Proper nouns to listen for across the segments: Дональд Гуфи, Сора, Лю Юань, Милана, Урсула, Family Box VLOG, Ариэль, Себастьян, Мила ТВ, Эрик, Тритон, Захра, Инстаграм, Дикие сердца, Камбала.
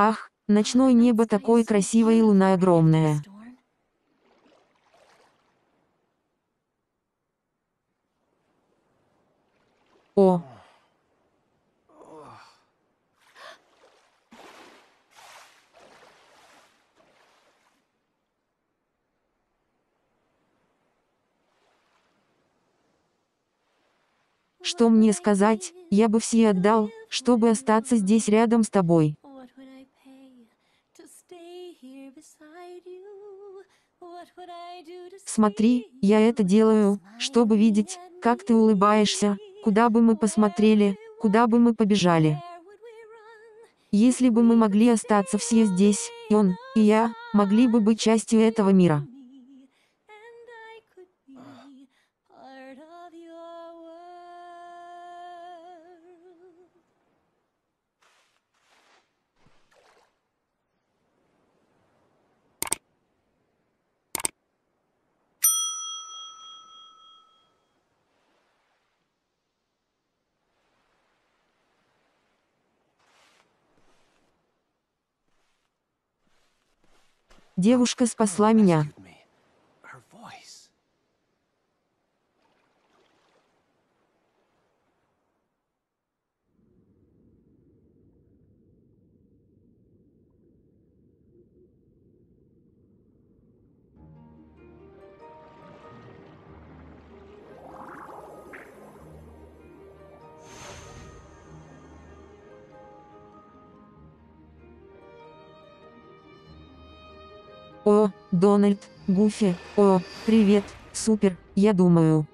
Ах, ночное небо такое красивое и луна огромная. О! Что мне сказать, я бы все отдал, чтобы остаться здесь рядом с тобой. Смотри, я это делаю, чтобы видеть, как ты улыбаешься, куда бы мы посмотрели, куда бы мы побежали. Если бы мы могли остаться все здесь, и он, и я, могли бы быть частью этого мира. Девушка спасла меня. О, Дональд, Гуфи, о, привет, супер, я думаю.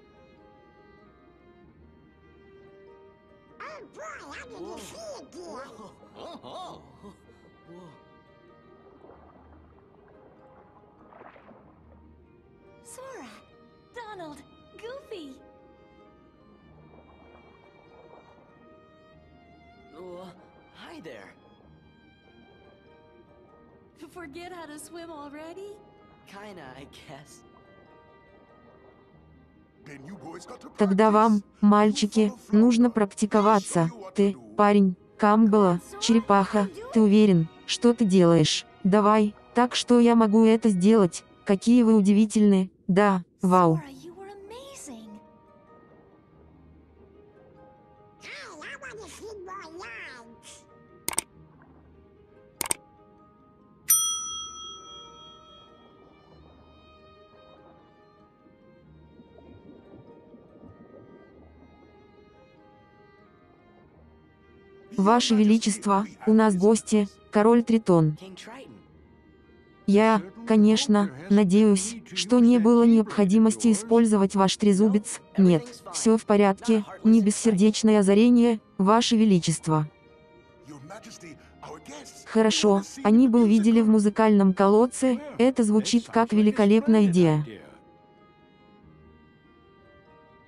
Сора, Дональд, Гуфи. Hi there. Forget how to swim already? Kinda, I guess. Тогда вам, мальчики, нужно практиковаться. Ты, парень, Камбала, черепаха, ты уверен, что ты делаешь? Давай, так что я могу это сделать? Какие вы удивительны, да, вау. Ваше Величество, у нас гости, король Тритон. Я, конечно, надеюсь, что не было необходимости использовать ваш трезубец. Нет, все в порядке, не бессердечное озарение, Ваше Величество. Хорошо, они бы увидели в музыкальном колодце, это звучит как великолепная идея.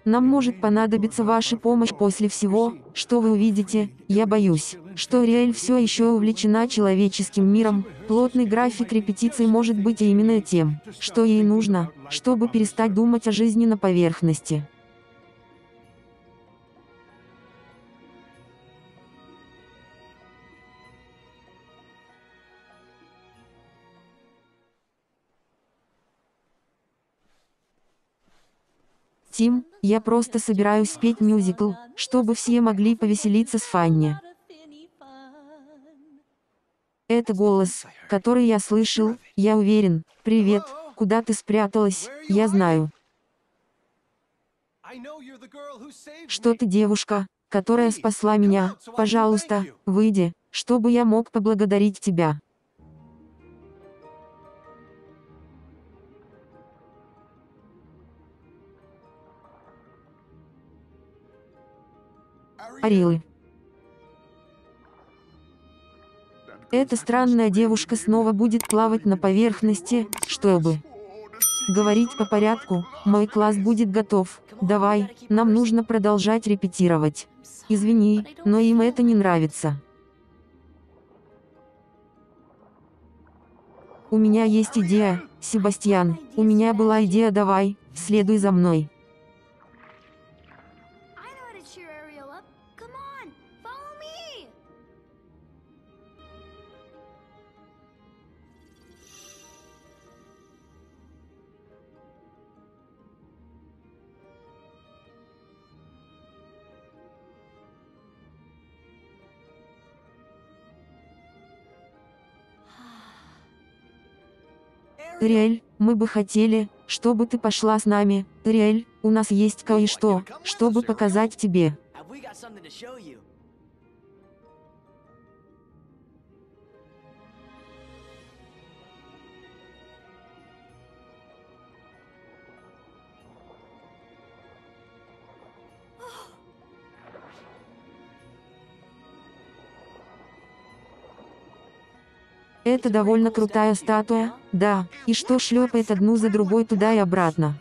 Нам может понадобиться ваша помощь после всего, что вы увидите. Я боюсь, что Ариэль все еще увлечена человеческим миром. Плотный график репетиций может быть именно тем, что ей нужно, чтобы перестать думать о жизни на поверхности. Тим, я просто собираюсь спеть мюзикл, чтобы все могли повеселиться с Фанни. Это голос, который я слышал, я уверен. Привет, куда ты спряталась, я знаю. Что ты девушка, которая спасла меня, пожалуйста, выйди, чтобы я мог поблагодарить тебя. Ариэль. Эта странная девушка снова будет плавать на поверхности, чтобы говорить по порядку, мой класс будет готов, давай, нам нужно продолжать репетировать. Извини, но им это не нравится. У меня есть идея, Себастьян, у меня была идея, давай, следуй за мной. Ариэль, мы бы хотели, чтобы ты пошла с нами. Ариэль, у нас есть кое-что, чтобы показать тебе. Это довольно крутая статуя, да, и что шлепает одну за другой туда и обратно.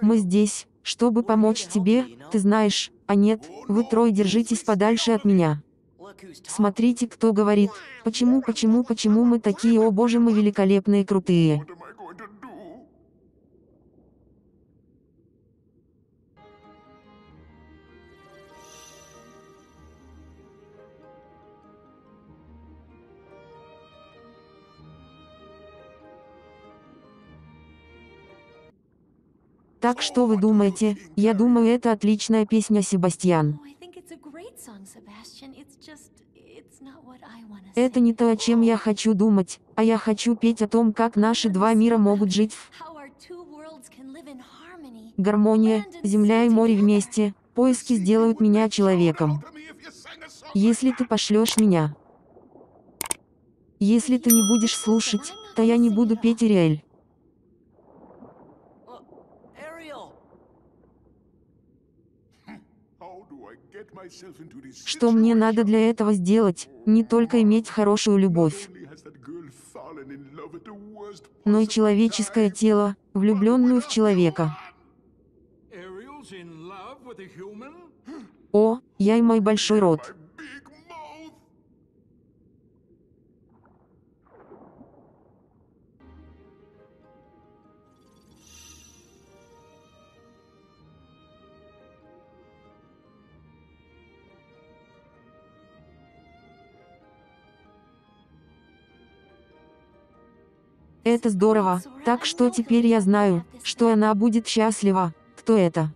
Мы здесь, чтобы помочь тебе, ты знаешь, а нет, вы трое держитесь подальше от меня. Смотрите, кто говорит, почему мы такие, о боже, мы великолепные, крутые. Так что вы думаете? Я думаю, это отличная песня, Себастьян. Это не то, о чем я хочу думать, а я хочу петь о том, как наши два мира могут жить в гармонии, земля и море вместе. Поиски сделают меня человеком. Если ты пошлешь меня. Если ты не будешь слушать, то я не буду петь, Ариэль. Что мне надо для этого сделать? Не только иметь хорошую любовь, но и человеческое тело, влюбленную в человека. О, я и мой большой рот. Это здорово, так что теперь я знаю, что она будет счастлива. Кто это?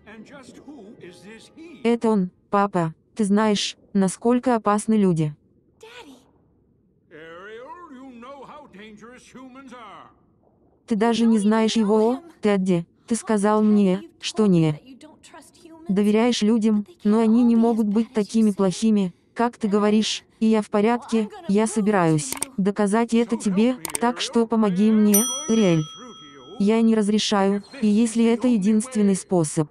Это он, папа. Ты знаешь, насколько опасны люди. Ты даже не знаешь его, о, Тедди. Ты сказал мне, что не доверяешь людям, но они не могут быть такими плохими, как ты говоришь. И я в порядке, я собираюсь доказать это тебе, так что помоги мне, Ариэль. Я не разрешаю, и если это единственный способ.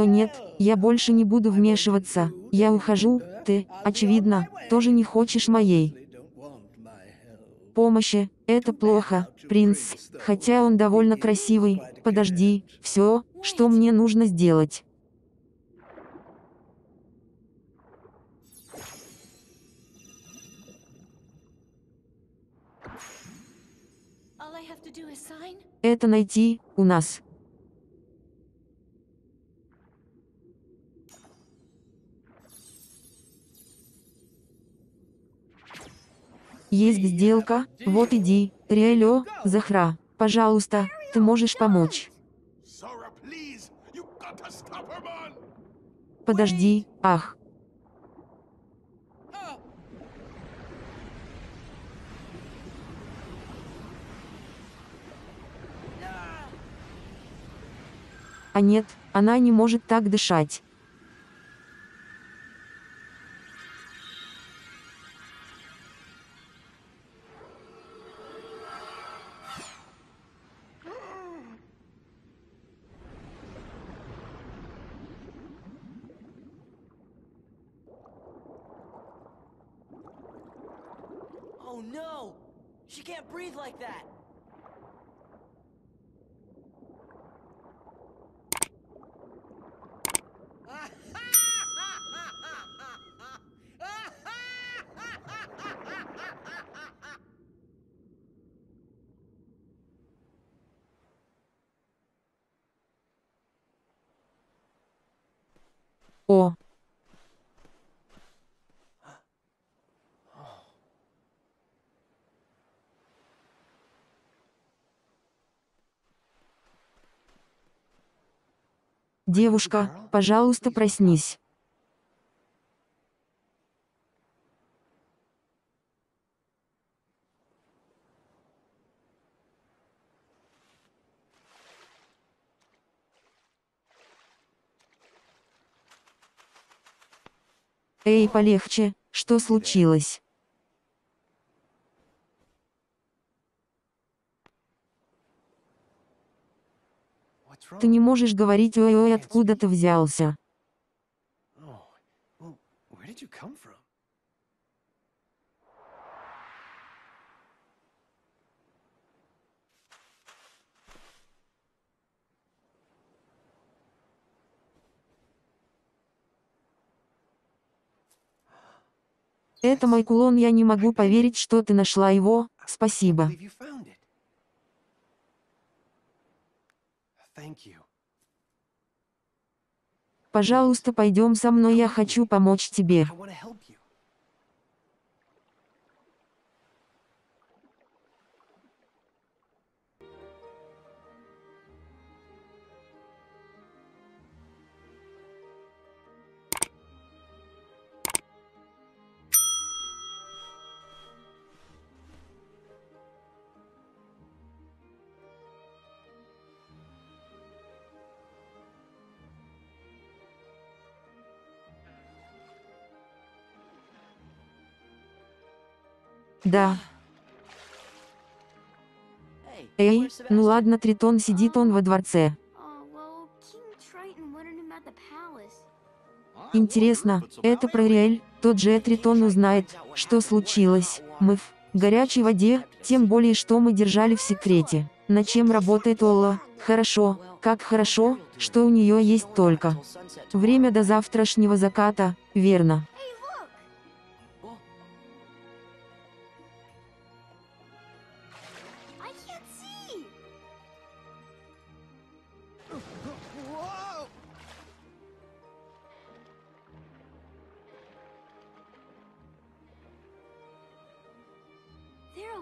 Нет, я больше не буду вмешиваться, я ухожу, ты, очевидно, тоже не хочешь моей помощи, это плохо, принц, хотя он довольно красивый. Подожди, все, что мне нужно сделать. Это найти, у нас. Есть сделка, вот иди, Ариэль, Захра, пожалуйста, ты можешь помочь. Подожди, ах. А нет, она не может так дышать. О. Девушка, пожалуйста, проснись. Эй, полегче, что случилось? Ты не можешь говорить, ой-ой, откуда ты взялся? Это мой кулон, я не могу поверить, что ты нашла его, спасибо. Пожалуйста, пойдем со мной, я хочу помочь тебе. Да. Эй, ну ладно, Тритон сидит, он во дворце. Интересно, это про Ариэль, тот же Тритон узнает, что случилось, мы в горячей воде, тем более, что мы держали в секрете. На чем работает Ола? Хорошо, как хорошо, что у нее есть только время до завтрашнего заката, верно?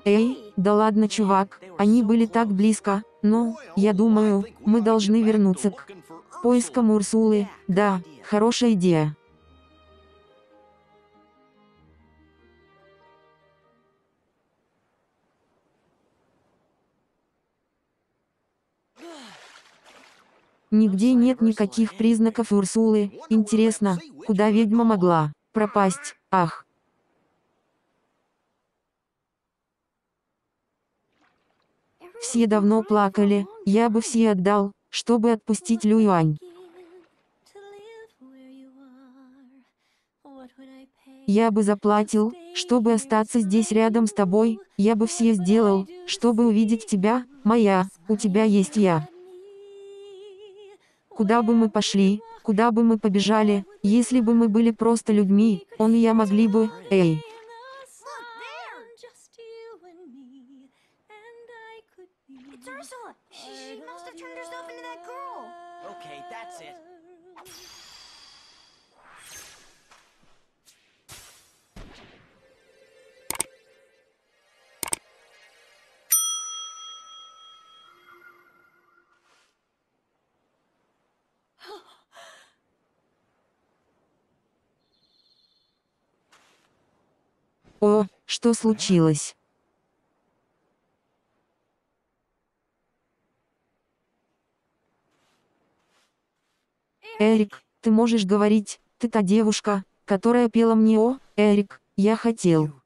Эй, да ладно, чувак, они были так близко, но, я думаю, мы должны вернуться к поискам Урсулы, да, хорошая идея. Нигде нет никаких признаков Урсулы, интересно, куда ведьма могла пропасть, ах. Все давно плакали, я бы все отдал, чтобы отпустить Лююань. Я бы заплатил, чтобы остаться здесь рядом с тобой, я бы все сделал, чтобы увидеть тебя, моя, у тебя есть я. Куда бы мы пошли, куда бы мы побежали, если бы мы были просто людьми, он и я могли бы, эй. О, что случилось? Эрик, ты можешь говорить, ты та девушка, которая пела мне, о, Эрик, я хотел.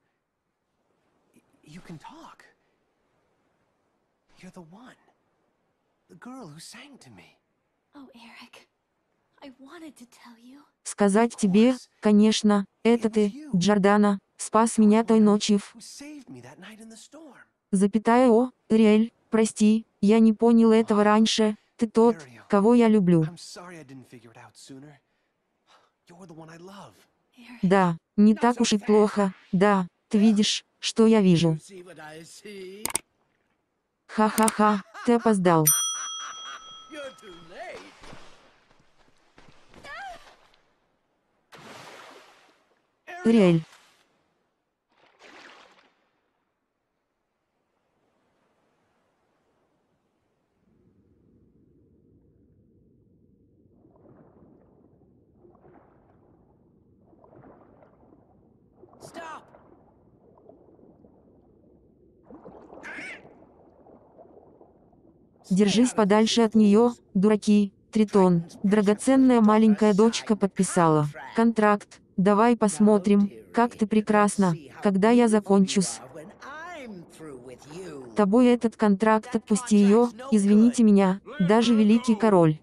Сказать тебе, конечно, это ты, Джордана. Спас меня той ночью в... О, Ариэль, прости, я не понял этого раньше, ты тот, кого я люблю. Да, не так уж и плохо, да, ты видишь, что я вижу. Ха-ха-ха, ты опоздал. Ариэль. Держись подальше от нее, дураки. Тритон, драгоценная маленькая дочка подписала контракт. Давай посмотрим, как ты прекрасна, когда я закончу с тобой этот контракт. Отпусти ее, извините меня, даже великий король.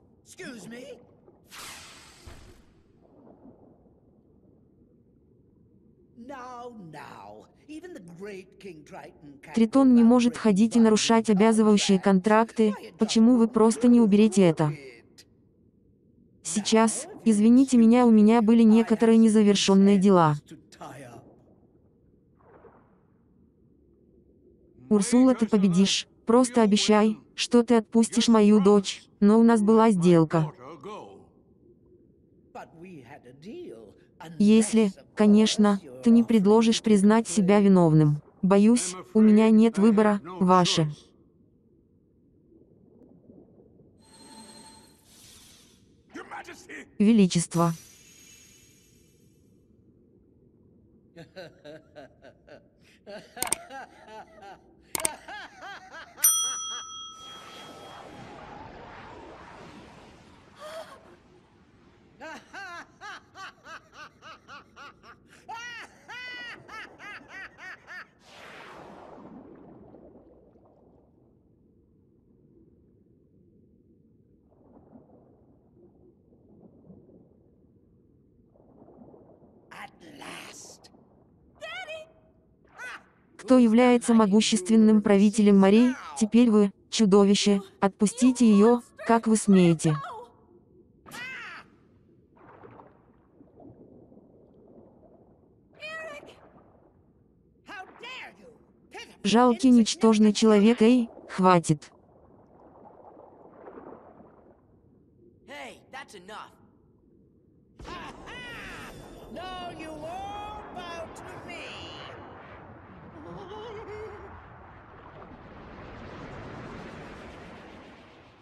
Тритон не может ходить и нарушать обязывающие контракты, почему вы просто не уберете это? Сейчас, извините меня, у меня были некоторые незавершенные дела. Урсула, ты победишь, просто обещай, что ты отпустишь мою дочь, но у нас была сделка. Если, конечно, ты не предложишь признать себя виновным. Боюсь, у меня нет выбора, ваше. Величество. Кто является могущественным правителем морей, теперь вы, чудовище, отпустите ее, как вы смеете. Жалкий ничтожный человек, эй, хватит.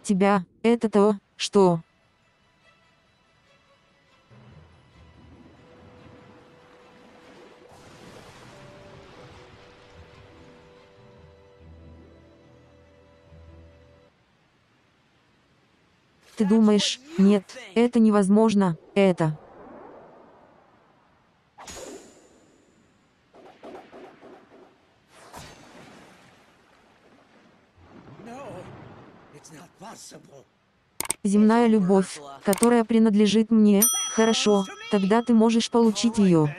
Тебя, это то, что... Ты думаешь, нет, это невозможно, это... Земная любовь, которая принадлежит мне, хорошо, тогда ты можешь получить ее.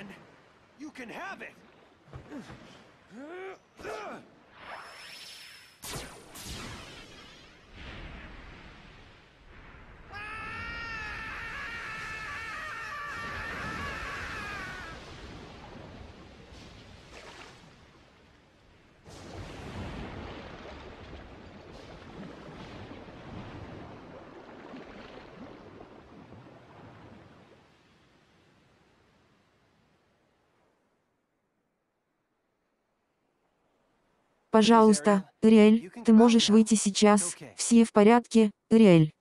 Пожалуйста, Ариэль, ты можешь выйти сейчас, все в порядке, Ариэль.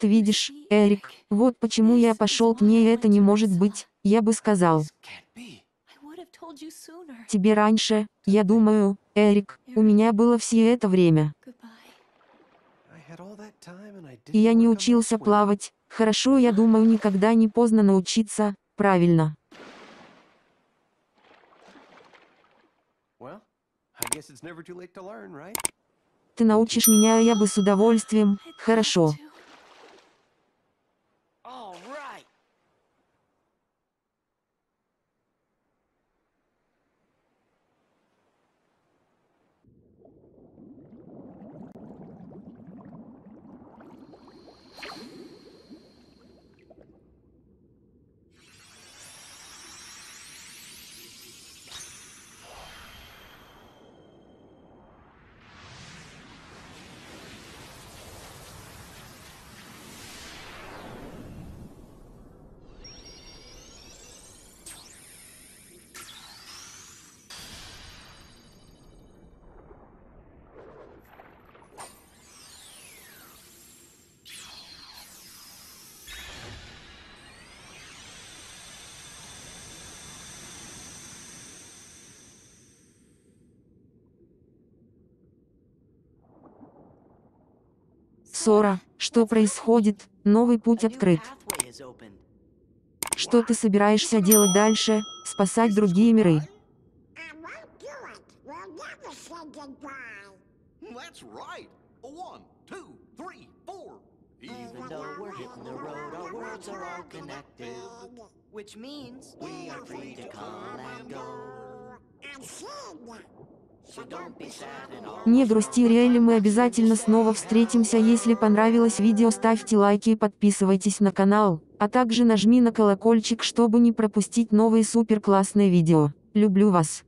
Ты видишь, Эрик, вот почему я пошел к ней, это не может быть, я бы сказал тебе раньше, я думаю, Эрик, у меня было все это время. И я не учился плавать, хорошо, я думаю, никогда не поздно научиться, правильно. Ты научишь меня, я бы с удовольствием, хорошо. Сора, что происходит? Новый путь открыт. Что ты собираешься делать дальше? Спасать другие миры? Не грусти, Ариэль, мы обязательно снова встретимся. Если понравилось видео, ставьте лайки и подписывайтесь на канал, а также нажми на колокольчик, чтобы не пропустить новые супер классные видео. Люблю вас.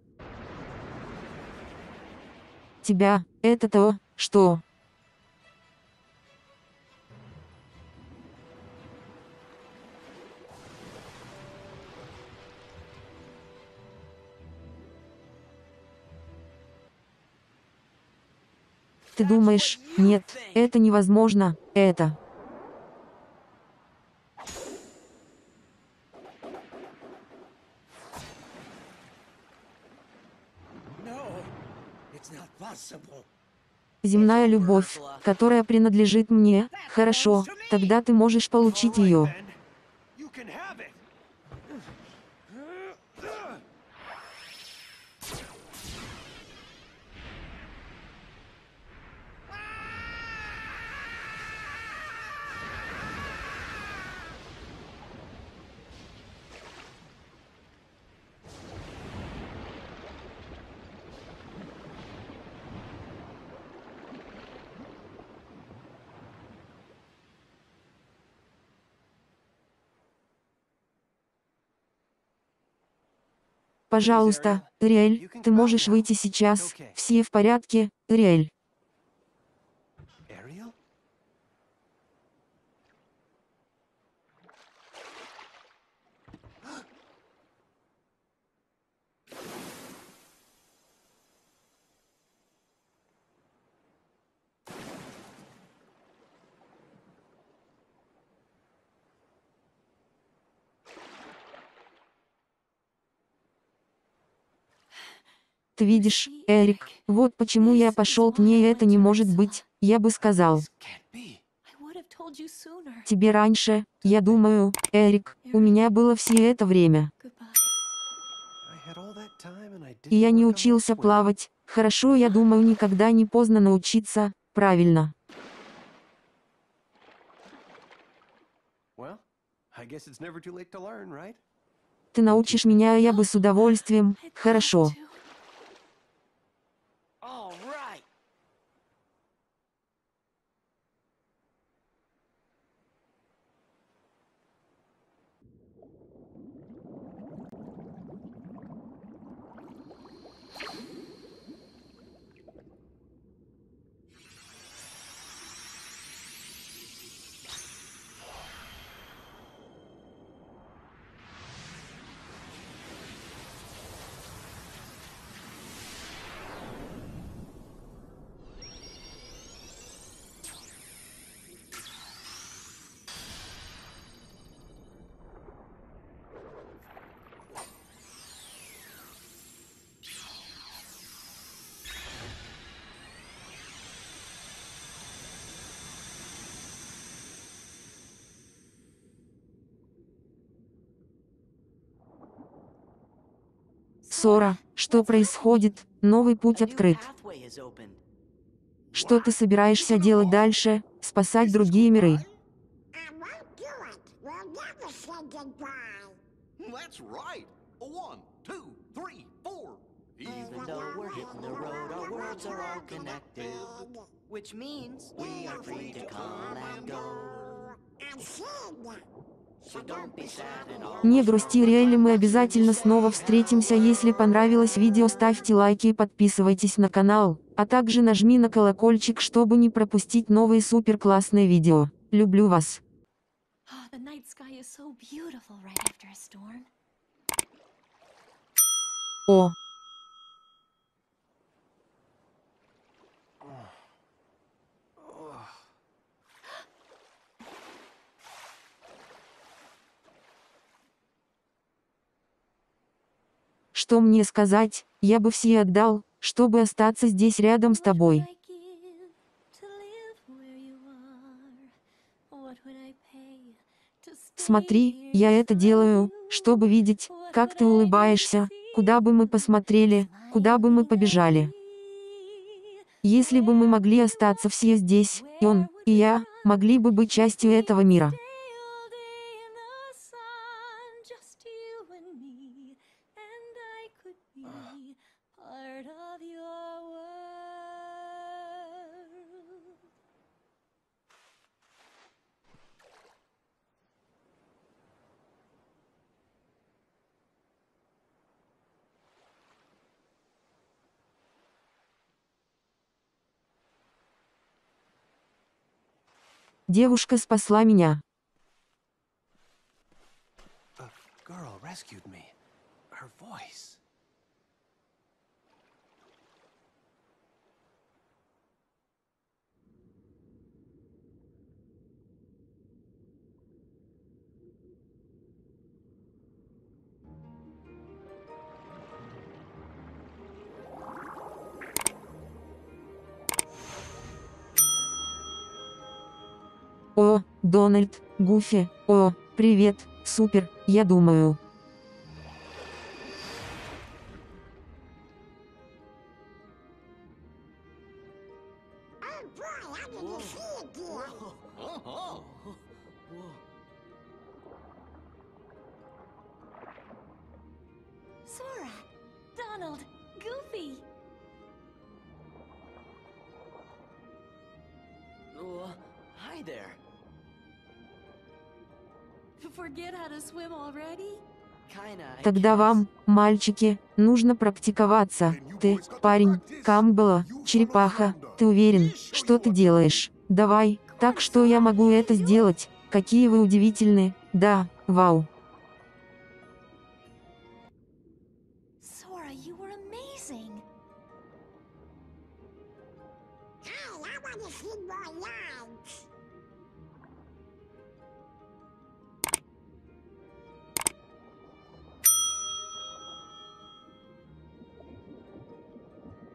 Тебя, это то, что... Ты думаешь, нет, это невозможно, это... Земная любовь, которая принадлежит мне, хорошо, тогда ты можешь получить ее. Пожалуйста, Ариэль, ты можешь выйти сейчас. Все в порядке, Ариэль. Ты видишь, Эрик, вот почему я пошел к ней, это не может быть, я бы сказал тебе раньше, я думаю, Эрик, у меня было все это время. И я не учился плавать, хорошо, я думаю, никогда не поздно научиться, правильно. Ты научишь меня, я бы с удовольствием, хорошо. Сора, что происходит? Новый путь открыт. Что ты собираешься делать дальше? Спасать другие миры? Не грусти, Ариэль, мы обязательно снова встретимся. Если понравилось видео, ставьте лайки и подписывайтесь на канал, а также нажми на колокольчик, чтобы не пропустить новые супер классные видео. Люблю вас. О. Что мне сказать, я бы все отдал, чтобы остаться здесь рядом с тобой. Смотри, я это делаю, чтобы видеть, как ты улыбаешься, куда бы мы посмотрели, куда бы мы побежали. Если бы мы могли остаться все здесь, и он, и я, могли бы быть частью этого мира. Девушка спасла меня. О, Дональд, Гуфи, о, привет, супер, я думаю. Сора, Дональд, Гуфи. Hi there. Тогда вам, мальчики, нужно практиковаться. Ты, парень, Камбала, черепаха, ты уверен, что ты делаешь? Давай, так что я могу это сделать? Какие вы удивительны, да, вау.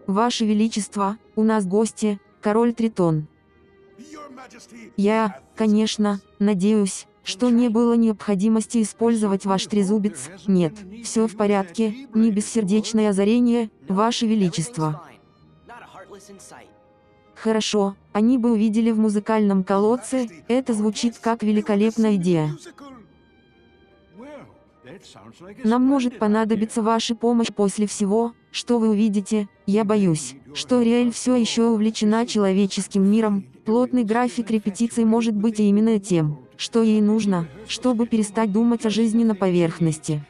Ваше Величество, у нас гости, король Тритон. Я, конечно, надеюсь, что не было необходимости использовать ваш трезубец. Нет, все в порядке, не бессердечное озарение, Ваше Величество. Хорошо, они бы увидели в музыкальном колодце, это звучит как великолепная идея. Нам может понадобиться ваша помощь после всего, что вы увидите. Я боюсь, что Ариэль все еще увлечена человеческим миром. Плотный график репетиций может быть и именно тем, что ей нужно, чтобы перестать думать о жизни на поверхности.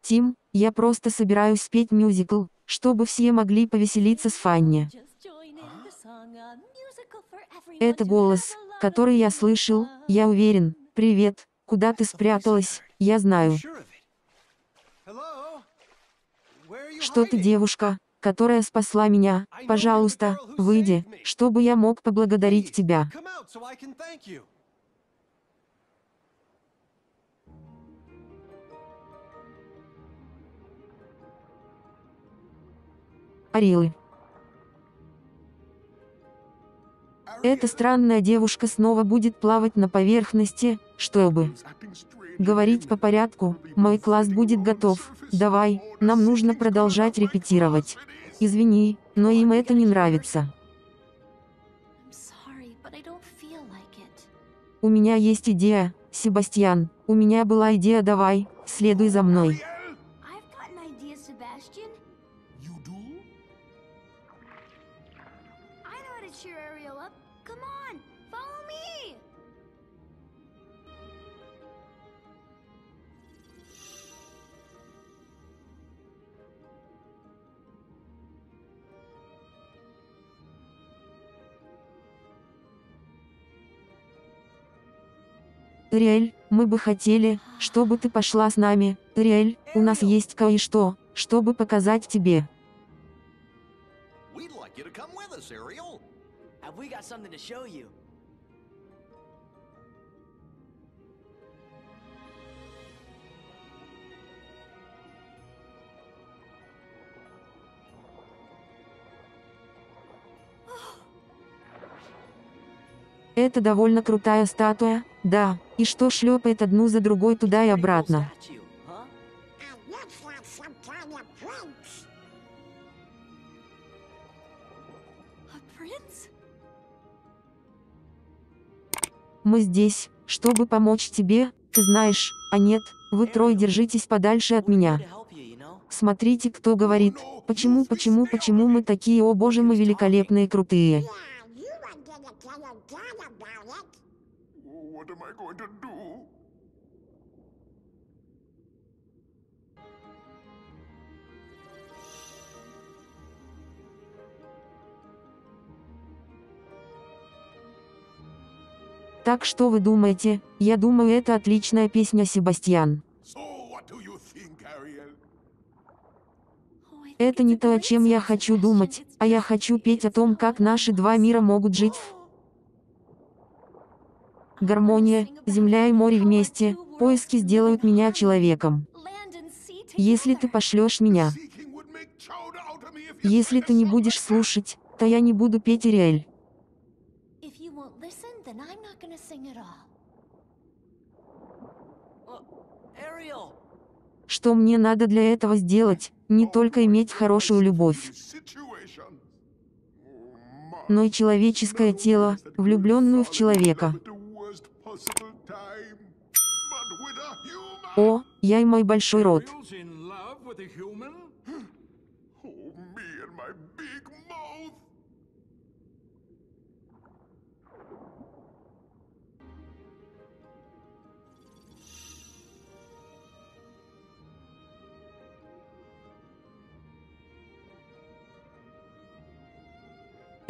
Тим, я просто собираюсь спеть мюзикл, чтобы все могли повеселиться с Фанни. Это голос, который я слышал, я уверен. Привет, куда ты спряталась, я знаю. Что ты, девушка, которая спасла меня, пожалуйста, выйди, чтобы я мог поблагодарить тебя. Ариэль. Эта странная девушка снова будет плавать на поверхности, чтобы говорить по порядку. Мой класс будет готов. Давай, нам нужно продолжать репетировать. Извини, но им это не нравится. У меня есть идея, Себастьян. У меня была идея, давай, следуй за мной. Ариэль, мы бы хотели, чтобы ты пошла с нами. Ариэль, у нас есть кое-что, чтобы показать тебе. Это довольно крутая статуя, да, и что шлепает одну за другой туда и обратно. Мы здесь, чтобы помочь тебе, ты знаешь, а нет, вы трое держитесь подальше от меня. Смотрите, кто говорит, почему мы такие, о боже, мы великолепные, крутые. Так что вы думаете? Я думаю, это отличная песня, Себастьян. Это не то, о чем я хочу думать, а я хочу петь о том, как наши два мира могут жить в гармонии, земля и море вместе, поиски сделают меня человеком. Если ты пошлешь меня, если ты не будешь слушать, то я не буду петь, Ариэль. Что мне надо для этого сделать? Не только иметь хорошую любовь, но и человеческое тело, влюбленную в человека. О, я и мой большой рот.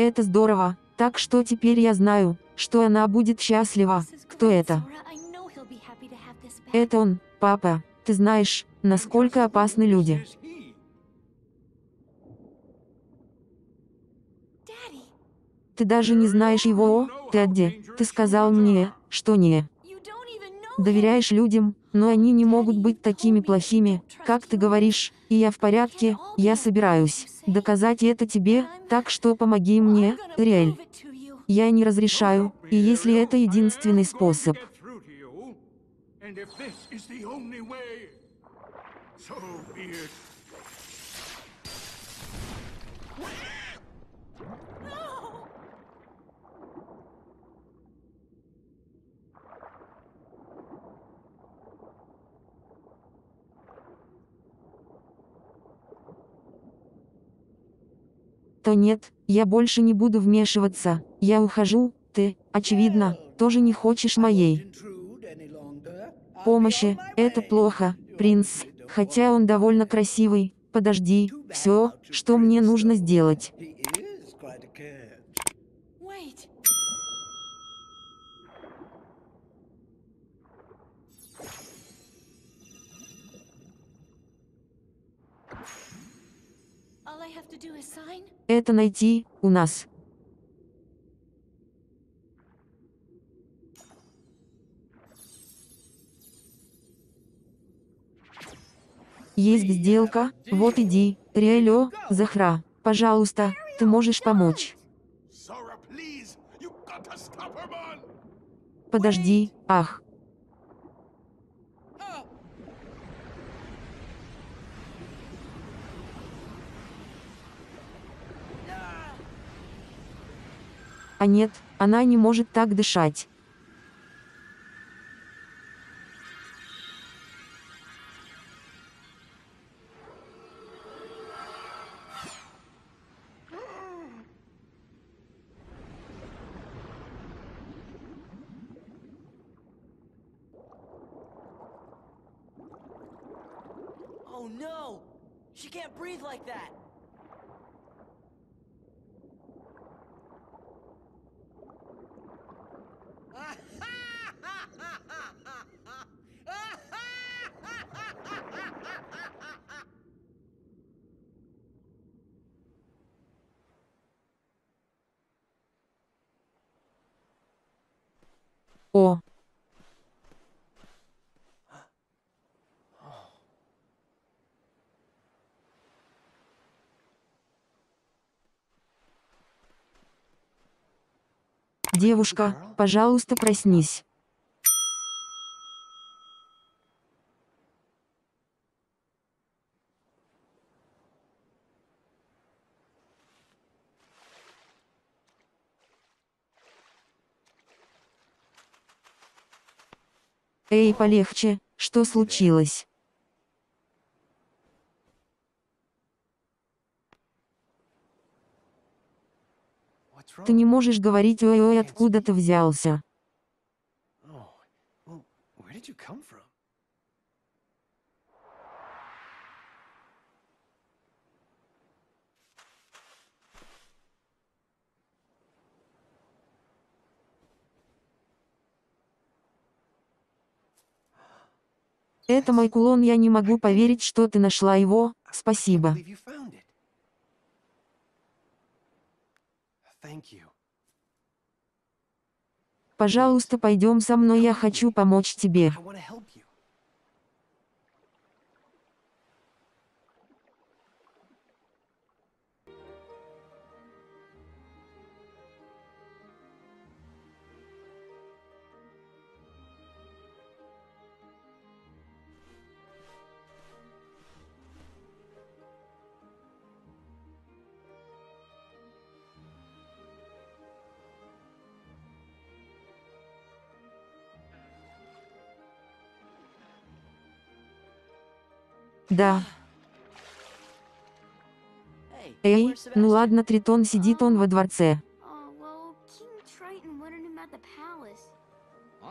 Это здорово, так что теперь я знаю, что она будет счастлива. Кто это? Это он, папа. Ты знаешь, насколько опасны люди. Ты даже не знаешь его, о, Тедди. Ты сказал мне, что не доверяешь людям, но они не могут быть такими плохими, как ты говоришь, и я в порядке, я собираюсь доказать это тебе, так что помоги мне, Ариэль. Я не разрешаю, и если это единственный способ. Нет, я больше не буду вмешиваться, я ухожу, ты, очевидно, тоже не хочешь моей помощи, это плохо, принц, хотя он довольно красивый, подожди, все, что мне нужно сделать. Это найти у нас. Есть сделка, вот иди, Ариэль, Захра, пожалуйста, ты можешь помочь. Подожди, ах. А нет, она не может так дышать. Oh no! She can't breathe like that. О. Девушка, пожалуйста, проснись. Эй, полегче, что случилось? Ты не можешь говорить, ой-ой, откуда ты взялся? Это мой кулон, я не могу поверить, что ты нашла его, спасибо. Пожалуйста, пойдем со мной, я хочу помочь тебе. Да. Эй, ну ладно, Тритон сидит, он во дворце.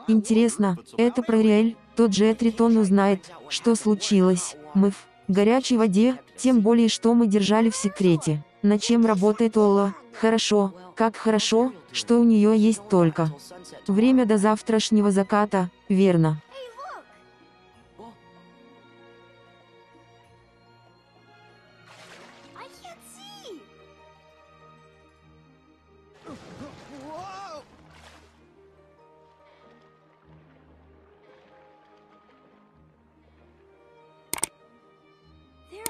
Интересно, это про Ариэль, тот же Тритон узнает, что случилось. Мы в горячей воде, тем более, что мы держали в секрете. На чем работает Ола? Хорошо, как хорошо, что у нее есть только время до завтрашнего заката, верно?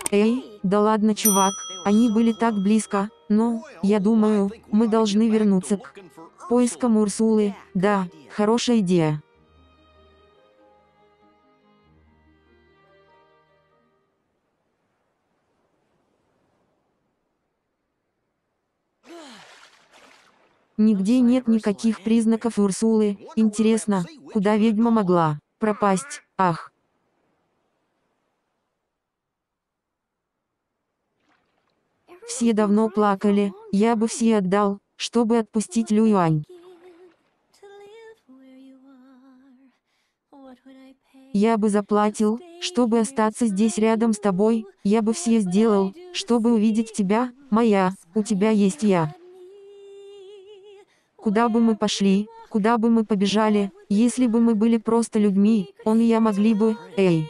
Эй, да ладно, чувак, они были так близко, но, я думаю, мы должны вернуться к поискам Урсулы, да, хорошая идея. Нигде нет никаких признаков Урсулы, интересно, куда ведьма могла пропасть, ах. Все давно плакали, я бы все отдал, чтобы отпустить Лю Юань. Я бы заплатил, чтобы остаться здесь рядом с тобой, я бы все сделал, чтобы увидеть тебя, моя, у тебя есть я. Куда бы мы пошли, куда бы мы побежали, если бы мы были просто людьми, он и я могли бы, эй.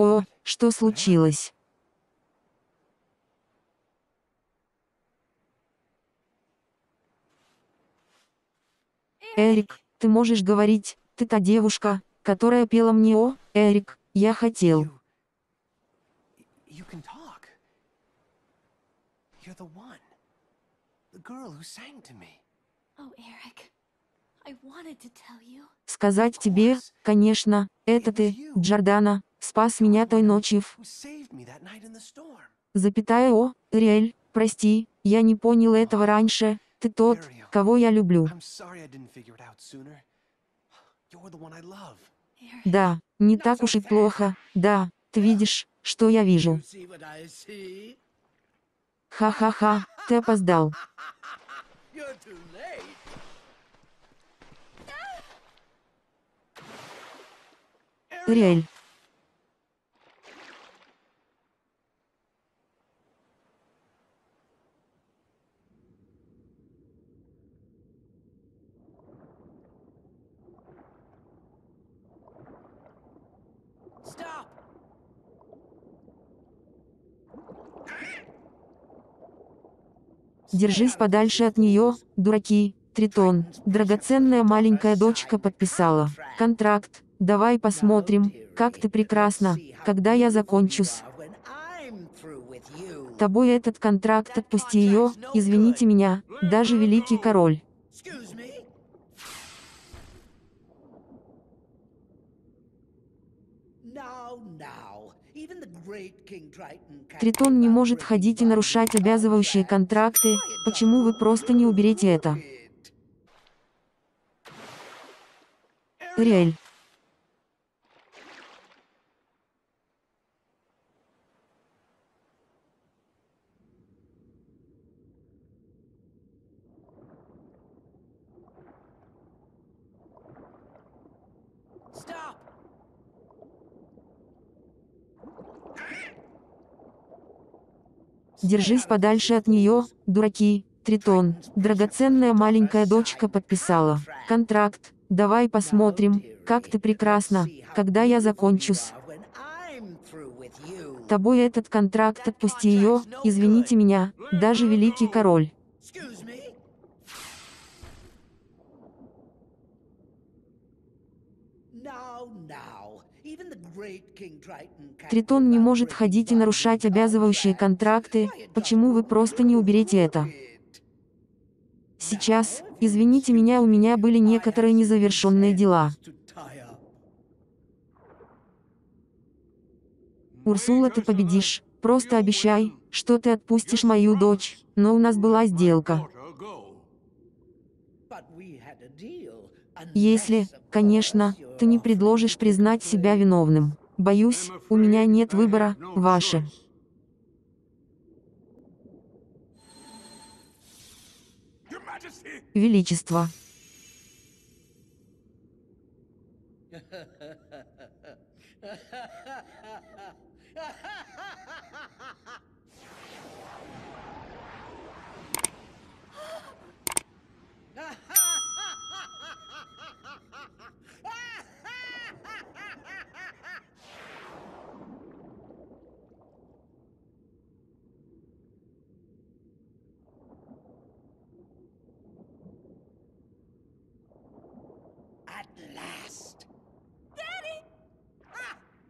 О, что случилось? Эрик, ты можешь говорить, ты та девушка, которая пела мне, о, Эрик, я хотел. Сказать тебе, конечно, это ты, Джордана, спас меня той ночью. О, Ариэль, прости, я не понял этого раньше, ты тот, кого я люблю. Да, не так уж и плохо, да, ты видишь, что я вижу. Ха-ха-ха, ты опоздал. Ариэль. Держись подальше от нее, дураки. Тритон. Драгоценная маленькая дочка подписала контракт. Давай посмотрим, как ты прекрасна, когда я закончу с тобой этот контракт. Отпусти ее, извините меня, даже великий король. Тритон не может ходить и нарушать обязывающие контракты, почему вы просто не уберете это? Ариэль. Держись подальше от нее, дураки. Тритон. Драгоценная маленькая дочка подписала контракт. Давай посмотрим, как ты прекрасна, когда я закончу с тобой этот контракт. Отпусти ее, извините меня, даже великий король. Тритон не может ходить и нарушать обязывающие контракты, почему вы просто не уберете это? Сейчас, извините меня, у меня были некоторые незавершенные дела. Урсула, ты победишь, просто обещай, что ты отпустишь мою дочь, но у нас была сделка. Если, конечно, ты не предложишь признать себя виновным. Боюсь, у меня нет выбора, ваше. Величество.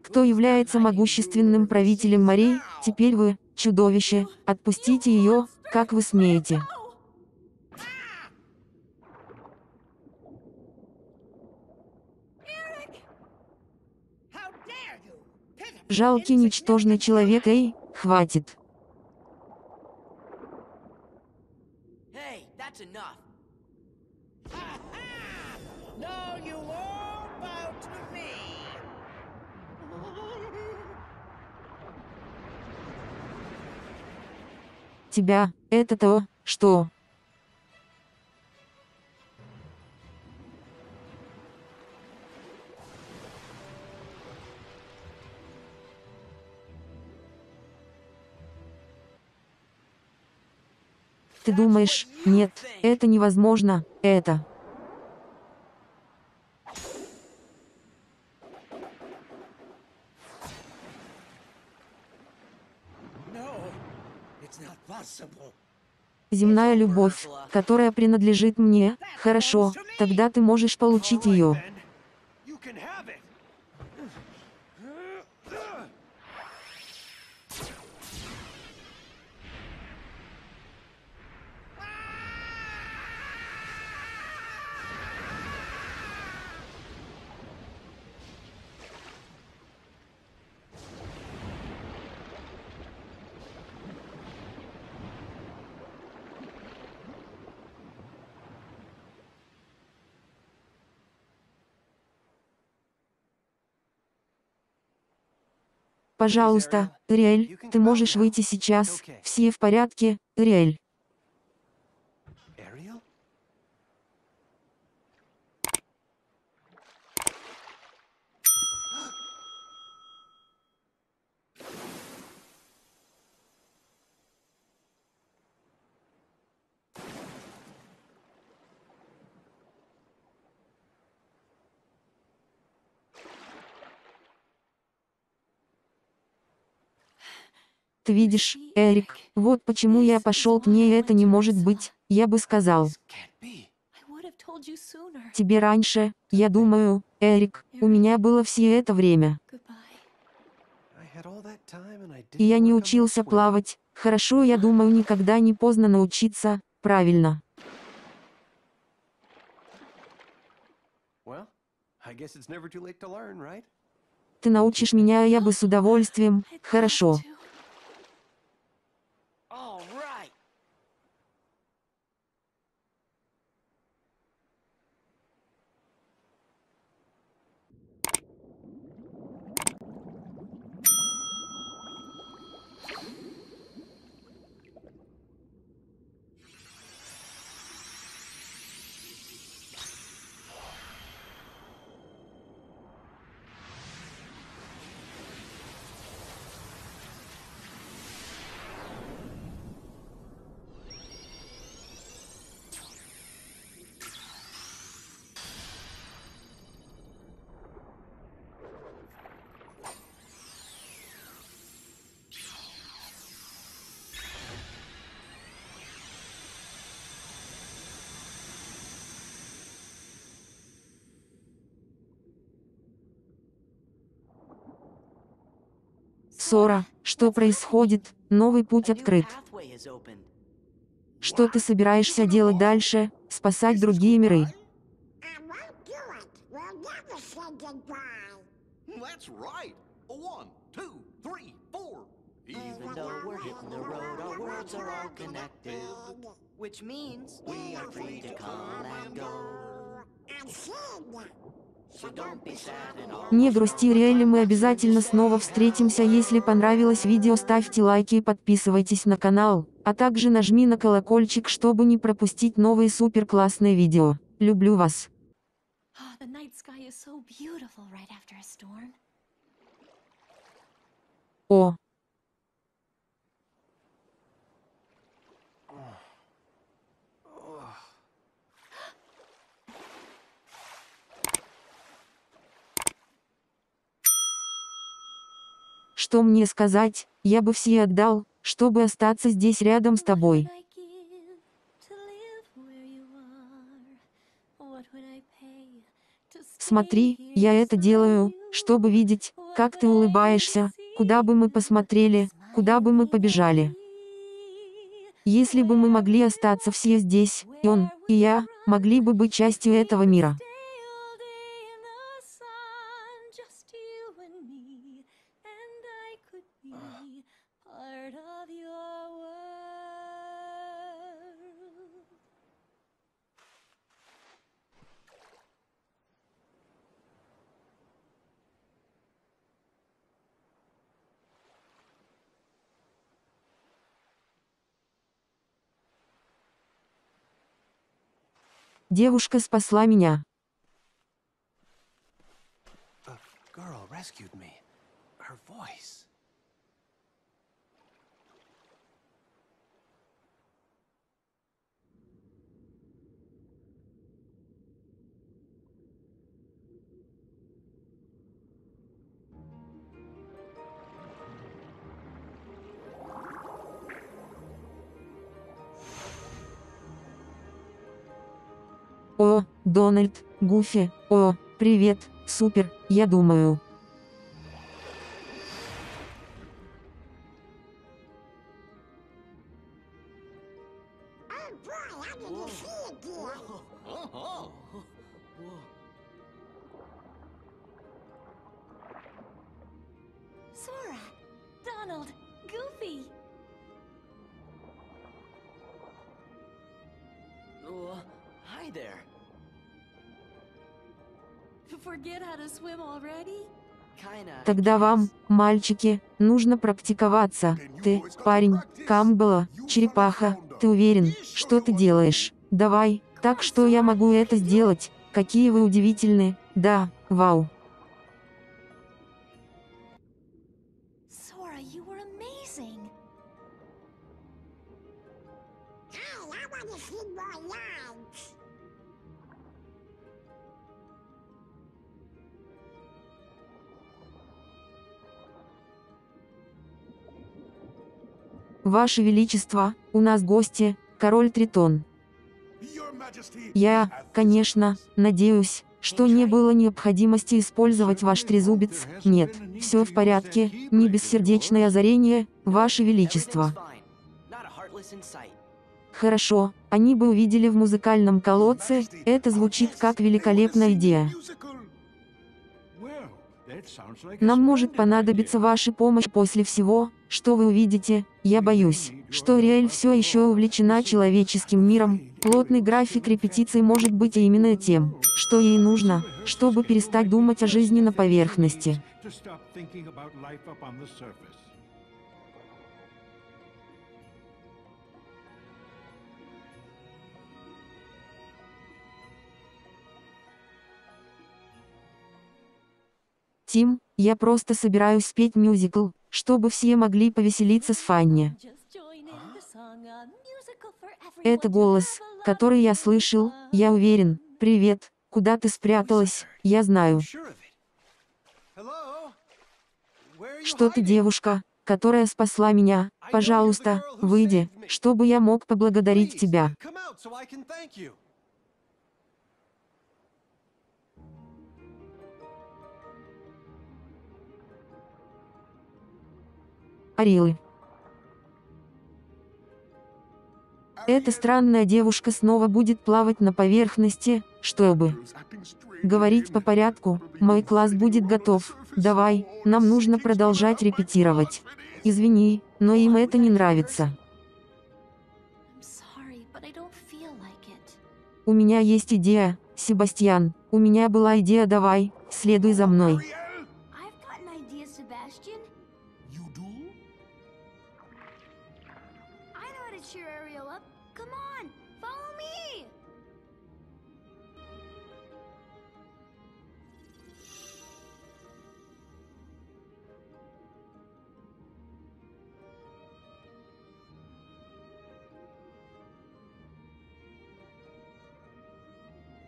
Кто является могущественным правителем морей, теперь вы, чудовище, отпустите ее, как вы смеете. Жалкий ничтожный человек, эй, хватит. Тебя, это то, что... Ты думаешь, нет, это невозможно, это... Земная любовь, которая принадлежит мне, хорошо, тогда ты можешь получить ее. Пожалуйста, Ариэль, ты можешь выйти сейчас, все в порядке, Ариэль. Ты видишь, Эрик, вот почему я пошел к ней, это не может быть, я бы сказал тебе раньше, я думаю, Эрик, у меня было все это время. И я не учился плавать, хорошо, я думаю, никогда не поздно научиться, правильно. Ты научишь меня, я бы с удовольствием, хорошо. Сора, что происходит? Новый путь открыт. Что ты собираешься делать дальше? Спасать другие миры? Не грусти, Ариэль, мы обязательно снова встретимся. Если понравилось видео, ставьте лайки и подписывайтесь на канал, а также нажми на колокольчик, чтобы не пропустить новые супер классные видео. Люблю вас. О. Что мне сказать, я бы все отдал, чтобы остаться здесь рядом с тобой. Смотри, я это делаю, чтобы видеть, как ты улыбаешься, куда бы мы посмотрели, куда бы мы побежали. Если бы мы могли остаться все здесь, и он, и я, могли бы быть частью этого мира. Девушка спасла меня. О, Дональд, Гуфи, о, привет, супер, я думаю. Сора, Дональд, Гуфи. Hi there. Тогда вам, мальчики, нужно практиковаться. Ты, парень, Камбала, черепаха, ты уверен, что ты делаешь? Давай, так что я могу это сделать, какие вы удивительные, да, вау. Ваше Величество, у нас гости, король Тритон. Я, конечно, надеюсь, что не было необходимости использовать ваш трезубец. Нет, все в порядке, не бессердечное озарение, Ваше Величество. Хорошо, они бы увидели в музыкальном колодце, это звучит как великолепная идея. Нам может понадобиться ваша помощь после всего, что вы увидите. Я боюсь, что Ариэль все еще увлечена человеческим миром. Плотный график репетиций может быть именно тем, что ей нужно, чтобы перестать думать о жизни на поверхности. Тим, я просто собираюсь спеть мюзикл, чтобы все могли повеселиться с Фанни. Это голос, который я слышал, я уверен. Привет, куда ты спряталась, я знаю. Что ты, девушка, которая спасла меня, пожалуйста, выйди, чтобы я мог поблагодарить тебя. Ариэль. Эта странная девушка снова будет плавать на поверхности, чтобы говорить по порядку. Мой класс будет готов. Давай, нам нужно продолжать репетировать. Извини, но им это не нравится. У меня есть идея, Себастьян. У меня была идея, давай, следуй за мной.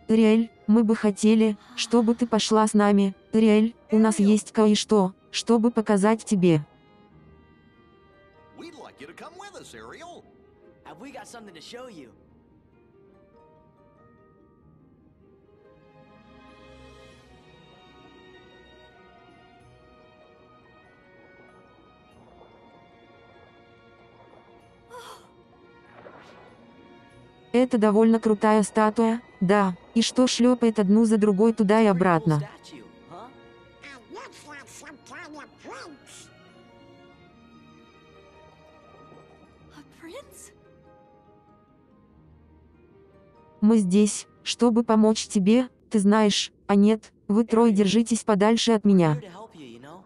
Ариэль, мы бы хотели, чтобы ты пошла с нами. Ариэль, у нас есть кое-что, чтобы показать тебе. Это довольно крутая статуя, да, и что шлепает одну за другой туда и обратно. Мы здесь, чтобы помочь тебе, ты знаешь, а нет, вы трое держитесь подальше от меня.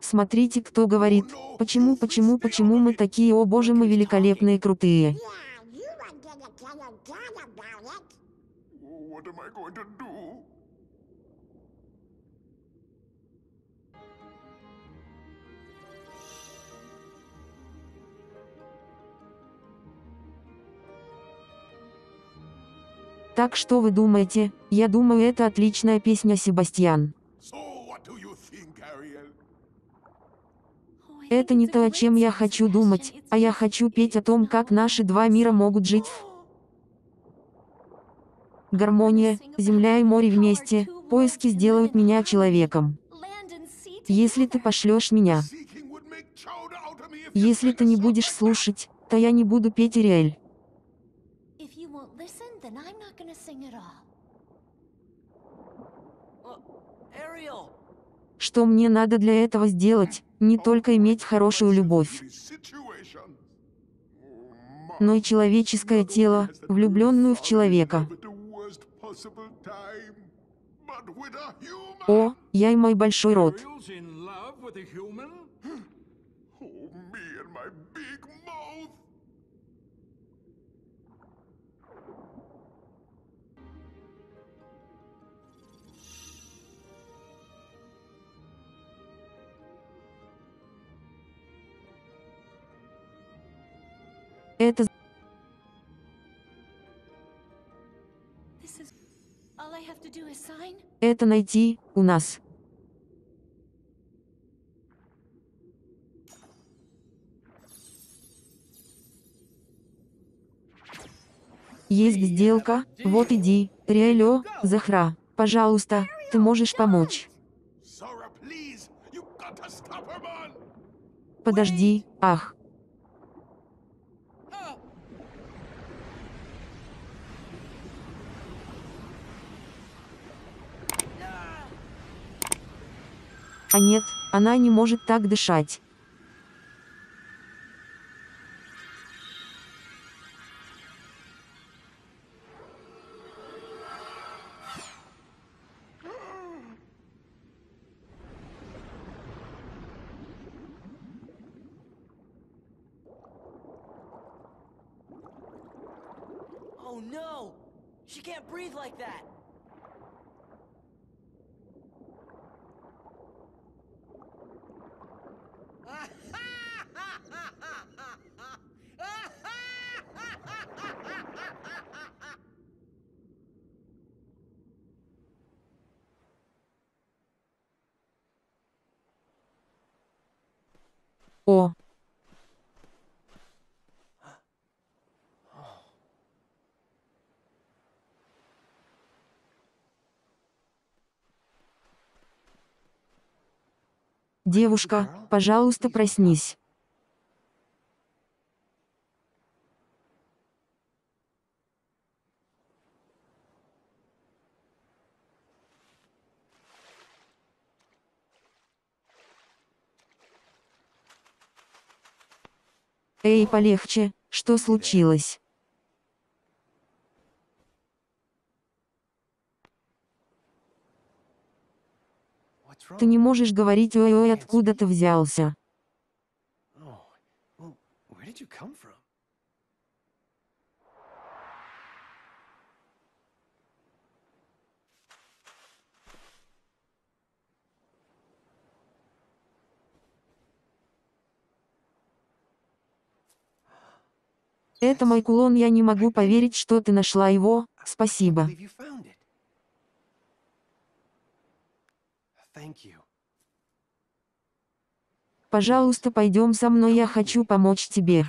Смотрите, кто говорит, почему мы такие, о боже, мы великолепные, крутые. Так что вы думаете? Я думаю, это отличная песня, Себастьян. Это не то, о чем я хочу думать, а я хочу петь о том, как наши два мира могут жить в гармония, земля и море вместе, поиски сделают меня человеком. Если ты пошлешь меня, если ты не будешь слушать, то я не буду петь, Ариэль. Что мне надо для этого сделать? Не только иметь хорошую любовь, но и человеческое тело, влюбленную в человека. О, я и мой большой рот. Это... Это найти у нас. есть сделка, вот иди, Риэлё, Захра, пожалуйста, ты можешь помочь. Подожди, ах. А нет, она не может так дышать. О. Девушка, пожалуйста, проснись. Эй, полегче, что случилось? Ты не можешь говорить, ой-ой, откуда ты взялся? Это мой кулон, я не могу поверить, что ты нашла его, спасибо. Пожалуйста, пойдем со мной, я хочу помочь тебе.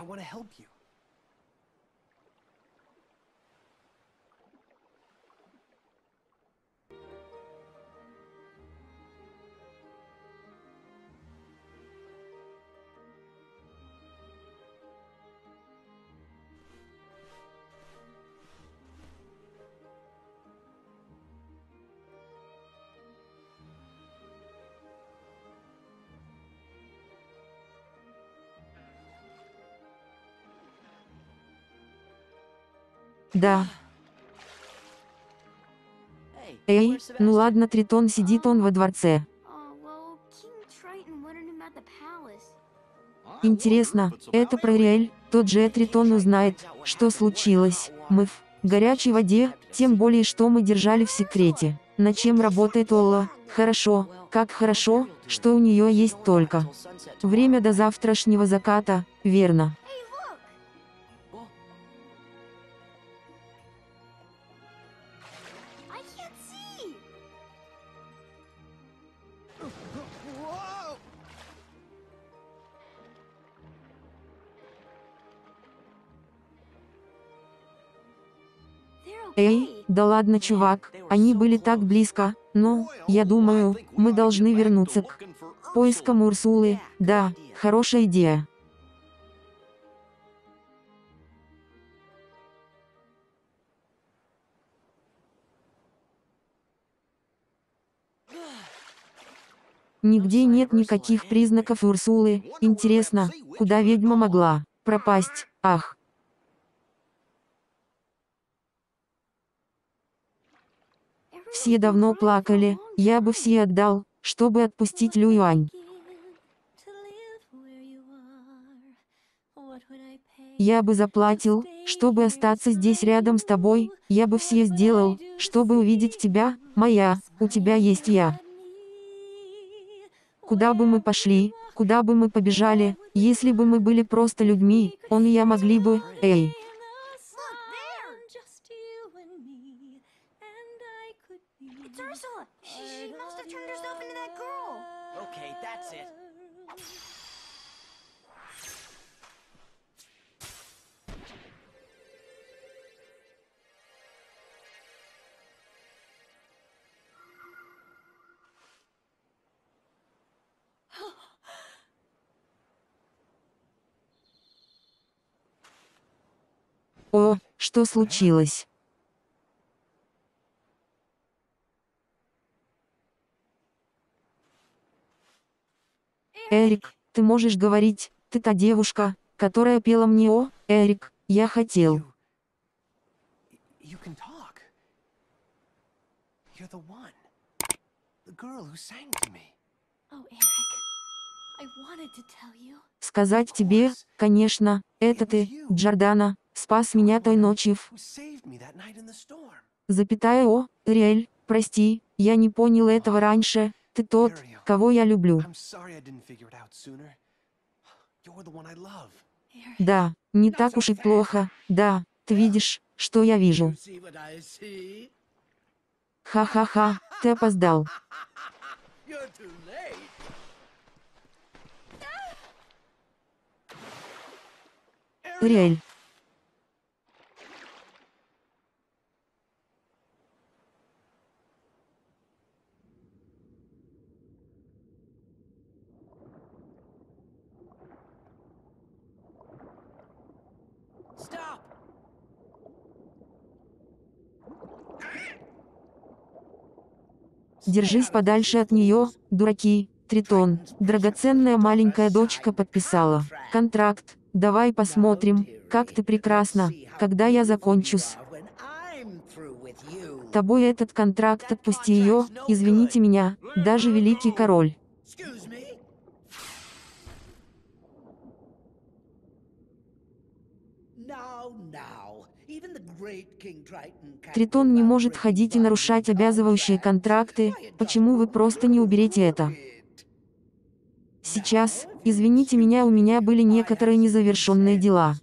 Да. Эй, ну ладно, Тритон сидит, он во дворце. Интересно, это про Ариэль, тот же Тритон узнает, что случилось, мы в горячей воде, тем более, что мы держали в секрете. Над чем работает Олла? Хорошо, как хорошо, что у нее есть только время до завтрашнего заката, верно? Эй, да ладно, чувак, они были так близко, но, я думаю, мы должны вернуться к поискам Урсулы, да, хорошая идея. Нигде нет никаких признаков Урсулы, интересно, куда ведьма могла пропасть, ах. Все давно плакали, я бы все отдал, чтобы отпустить Лююань. Я бы заплатил, чтобы остаться здесь рядом с тобой, я бы все сделал, чтобы увидеть тебя, моя, у тебя есть я. Куда бы мы пошли, куда бы мы побежали, если бы мы были просто людьми, он и я могли бы, эй. О, что случилось? Эрик, ты можешь говорить, ты та девушка, которая пела мне «О, Эрик, я хотел». Сказать тебе, конечно, это ты, Джордана, спас меня той ночью в... О, Ариэль, прости, я не понял этого раньше, ты тот, кого я люблю. Да, не так уж и плохо, да, ты видишь, что я вижу. Ха-ха-ха, ты опоздал. Ариэль. Держись подальше от нее, дураки, Тритон, драгоценная маленькая дочка подписала контракт, давай посмотрим, как ты прекрасна, когда я закончу с тобой этот контракт, отпусти ее, извините меня, даже великий король. Тритон не может ходить и нарушать обязывающие контракты, почему вы просто не уберете это? Сейчас, извините меня, у меня были некоторые незавершенные дела.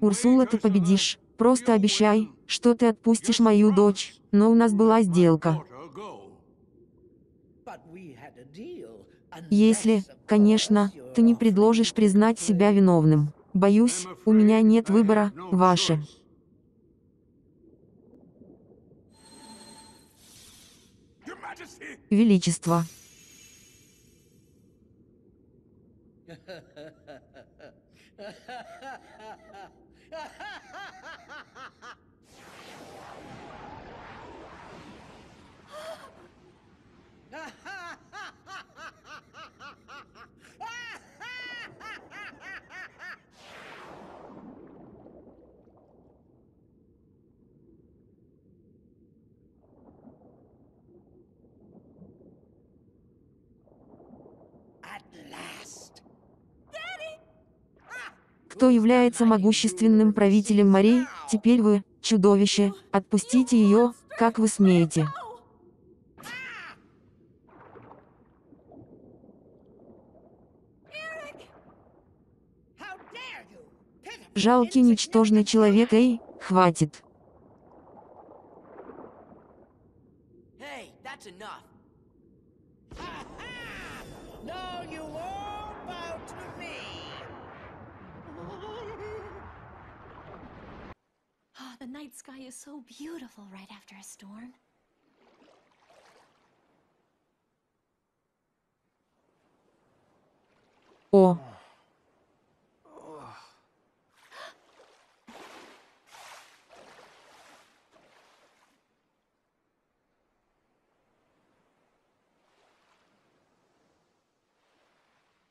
Урсула, ты победишь, просто обещай, что ты отпустишь мою дочь, но у нас была сделка. Если, конечно, ты не предложишь признать себя виновным. Боюсь, у меня нет выбора, ваше. Величество. Кто является могущественным правителем морей, теперь вы, чудовище, отпустите ее, как вы смеете. Жалкий ничтожный человек, эй, хватит. О.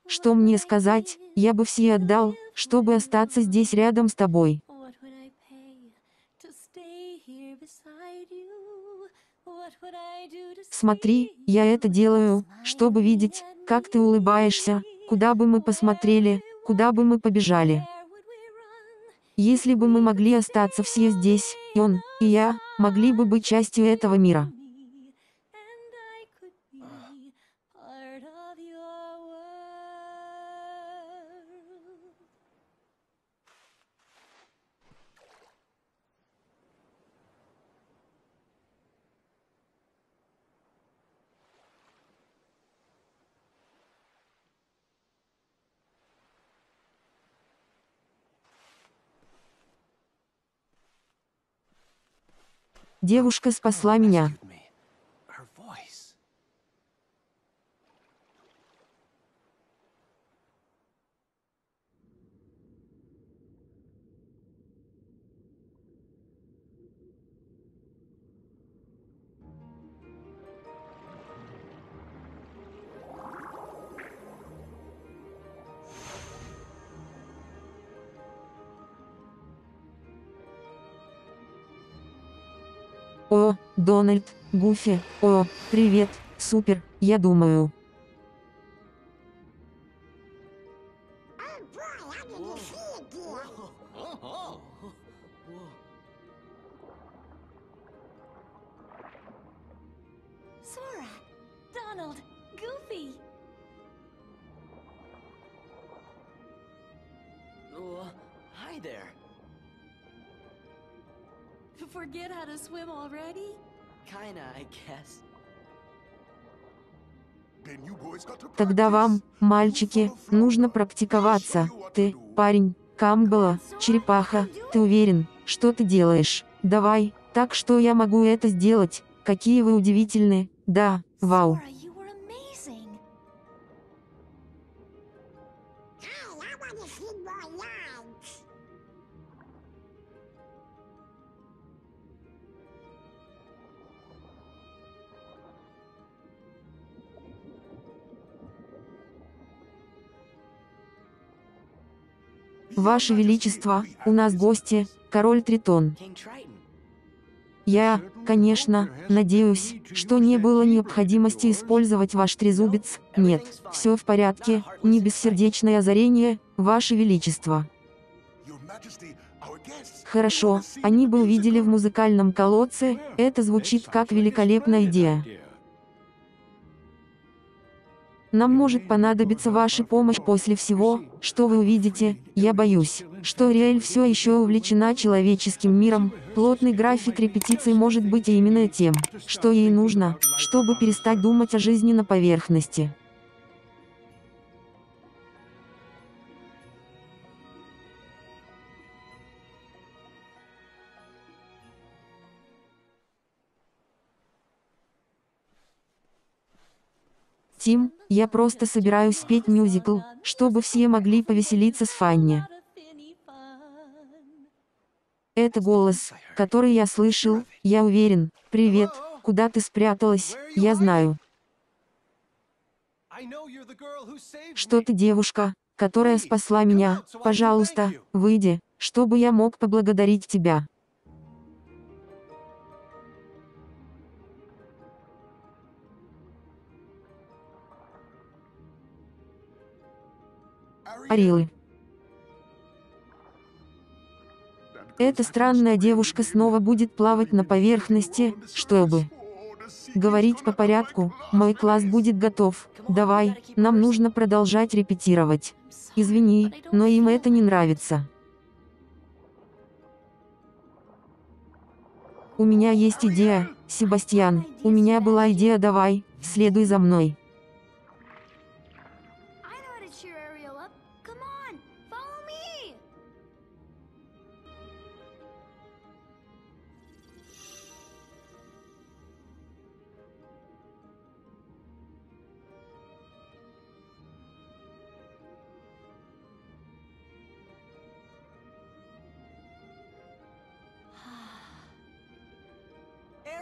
Что мне сказать, я бы все отдал, чтобы остаться здесь рядом с тобой. Смотри, я это делаю, чтобы видеть, как ты улыбаешься, куда бы мы посмотрели, куда бы мы побежали. Если бы мы могли остаться все здесь, и он, и я, могли бы быть частью этого мира. Девушка спасла меня. О, Дональд, Гуфи, о, привет, супер, я думаю. Сора, Дональд, Гуфи. Hi there. Forget how to swim already? Kinda, I guess. Тогда вам, мальчики, нужно практиковаться. Ты, парень, Камбала, черепаха, ты уверен, что ты делаешь? Давай, так что я могу это сделать? Какие вы удивительные, да, вау. Ваше Величество, у нас гости, король Тритон. Я, конечно, надеюсь, что не было необходимости использовать ваш трезубец. Нет, все в порядке, не бессердечное озарение, Ваше Величество. Хорошо, они бы увидели в музыкальном колодце, это звучит как великолепная идея. Нам может понадобиться ваша помощь после всего, что вы увидите. Я боюсь, что Ариэль все еще увлечена человеческим миром. Плотный график репетиций может быть именно тем, что ей нужно, чтобы перестать думать о жизни на поверхности. Тим, я просто собираюсь спеть мюзикл, чтобы все могли повеселиться с Фанни. Это голос, который я слышал, я уверен. Привет, куда ты спряталась, я знаю, что ты девушка, которая спасла меня. Пожалуйста, выйди, чтобы я мог поблагодарить тебя. Ариэль. Эта странная девушка снова будет плавать на поверхности, чтобы говорить по порядку. Мой класс будет готов. Давай, нам нужно продолжать репетировать. Извини, но им это не нравится. У меня есть идея, Себастьян. У меня была идея, давай, следуй за мной.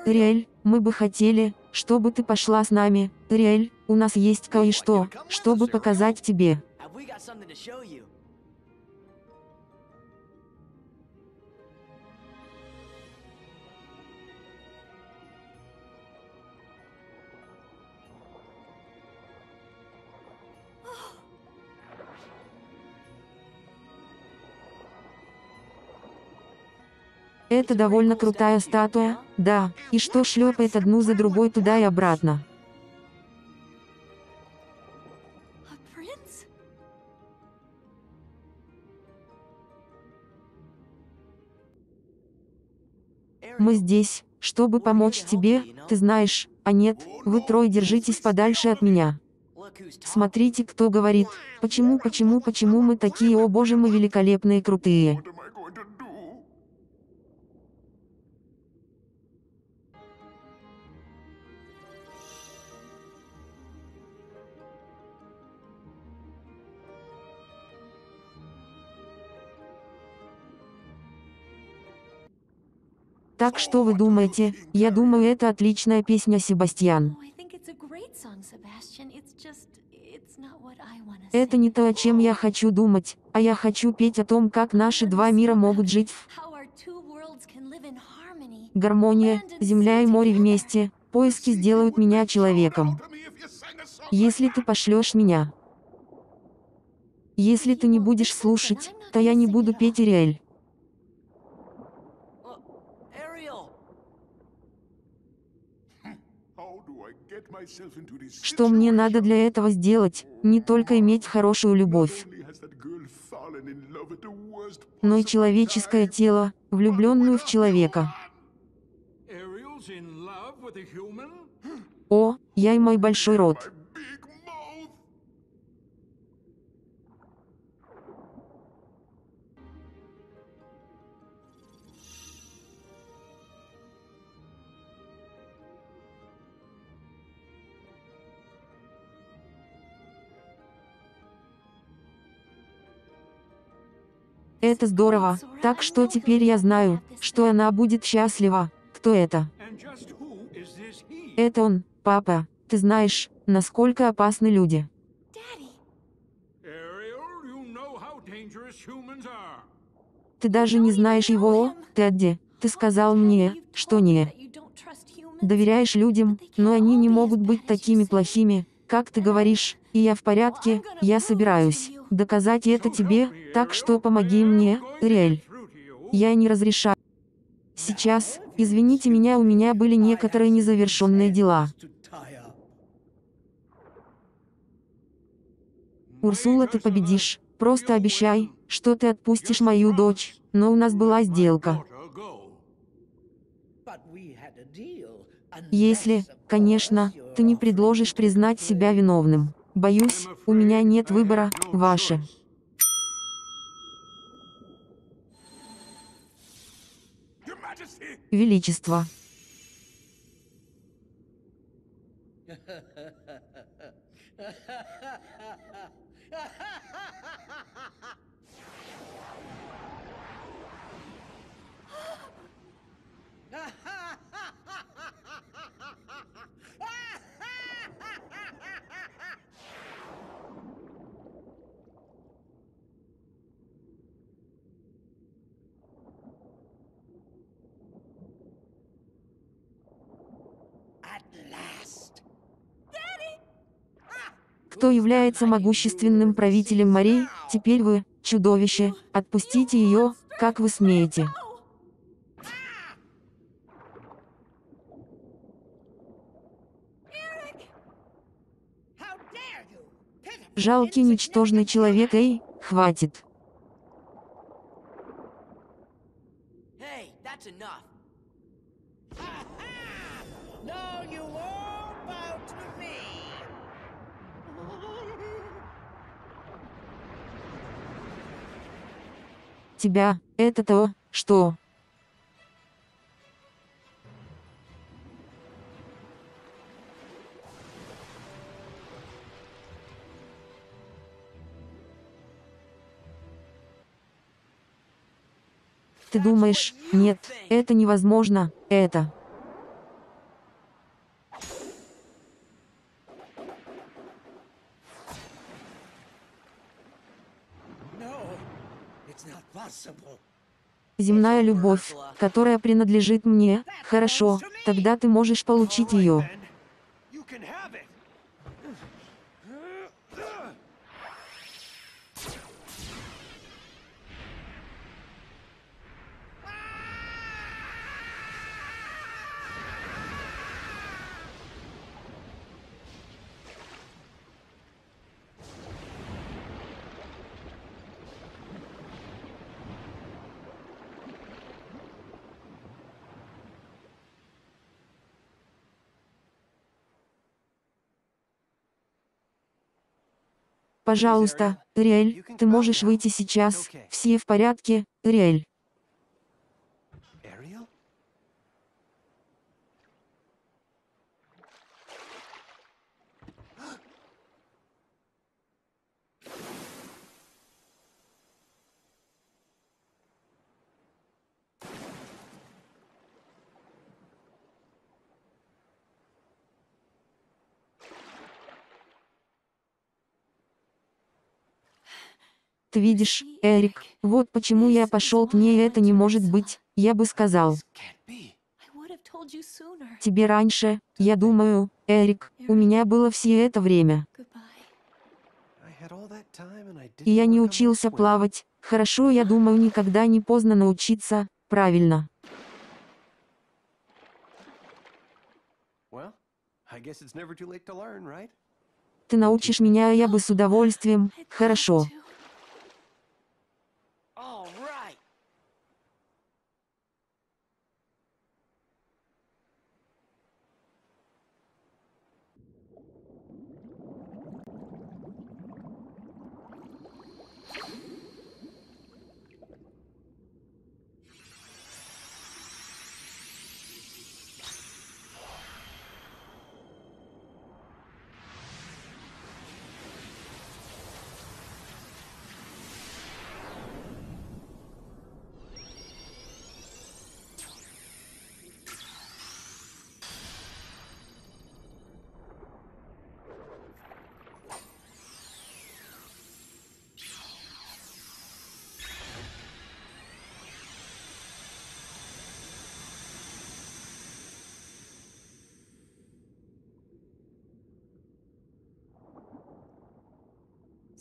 Ариэль, мы бы хотели, чтобы ты пошла с нами. Ариэль, у нас есть кое-что, чтобы показать тебе. Это довольно крутая статуя, да, и что шлепает одну за другой туда и обратно. Мы здесь, чтобы помочь тебе, ты знаешь, а нет, вы трое держитесь подальше от меня. Смотрите, кто говорит, почему мы такие, о боже, мы великолепные, крутые. Так что вы думаете? Я думаю, это отличная песня, Себастьян. Это не то, о чем я хочу думать, а я хочу петь о том, как наши два мира могут жить в гармония, земля и море вместе, поиски сделают меня человеком. Если ты пошлешь меня. Если ты не будешь слушать, то я не буду петь Ариэль. Что мне надо для этого сделать? Не только иметь хорошую любовь, но и человеческое тело, влюбленную в человека. О, я и мой большой рот. Это здорово, так что теперь я знаю, что она будет счастлива. Кто это? Это он, папа. Ты знаешь, насколько опасны люди. Ты даже не знаешь его. О, Тедди, ты сказал мне, что не доверяешь людям, но они не могут быть такими плохими, как ты говоришь, и я в порядке, я собираюсь доказать это тебе, так что помоги мне, Ариэль. Я не разрешаю. Сейчас, извините меня, у меня были некоторые незавершенные дела. Урсула, ты победишь, просто обещай, что ты отпустишь мою дочь, но у нас была сделка. Если, конечно, ты не предложишь признать себя виновным. Боюсь, у меня нет выбора, ваше. Величество. Кто является могущественным правителем морей? Теперь вы, чудовище, отпустите ее, как вы смеете. Жалкий ничтожный человек, эй, хватит. Тебя, это то, что... Ты думаешь, нет, это невозможно, это... Земная любовь, которая принадлежит мне, хорошо, тогда ты можешь получить ее. Пожалуйста, Ариэль, ты можешь выйти сейчас. Все в порядке, Ариэль. Ты видишь, Эрик, вот почему я пошел к ней, это не может быть, я бы сказал. тебе раньше, я думаю, Эрик, у меня было все это время. И я не учился плавать. Хорошо, я думаю, никогда не поздно научиться, правильно? Ты научишь меня, а я бы с удовольствием. Хорошо.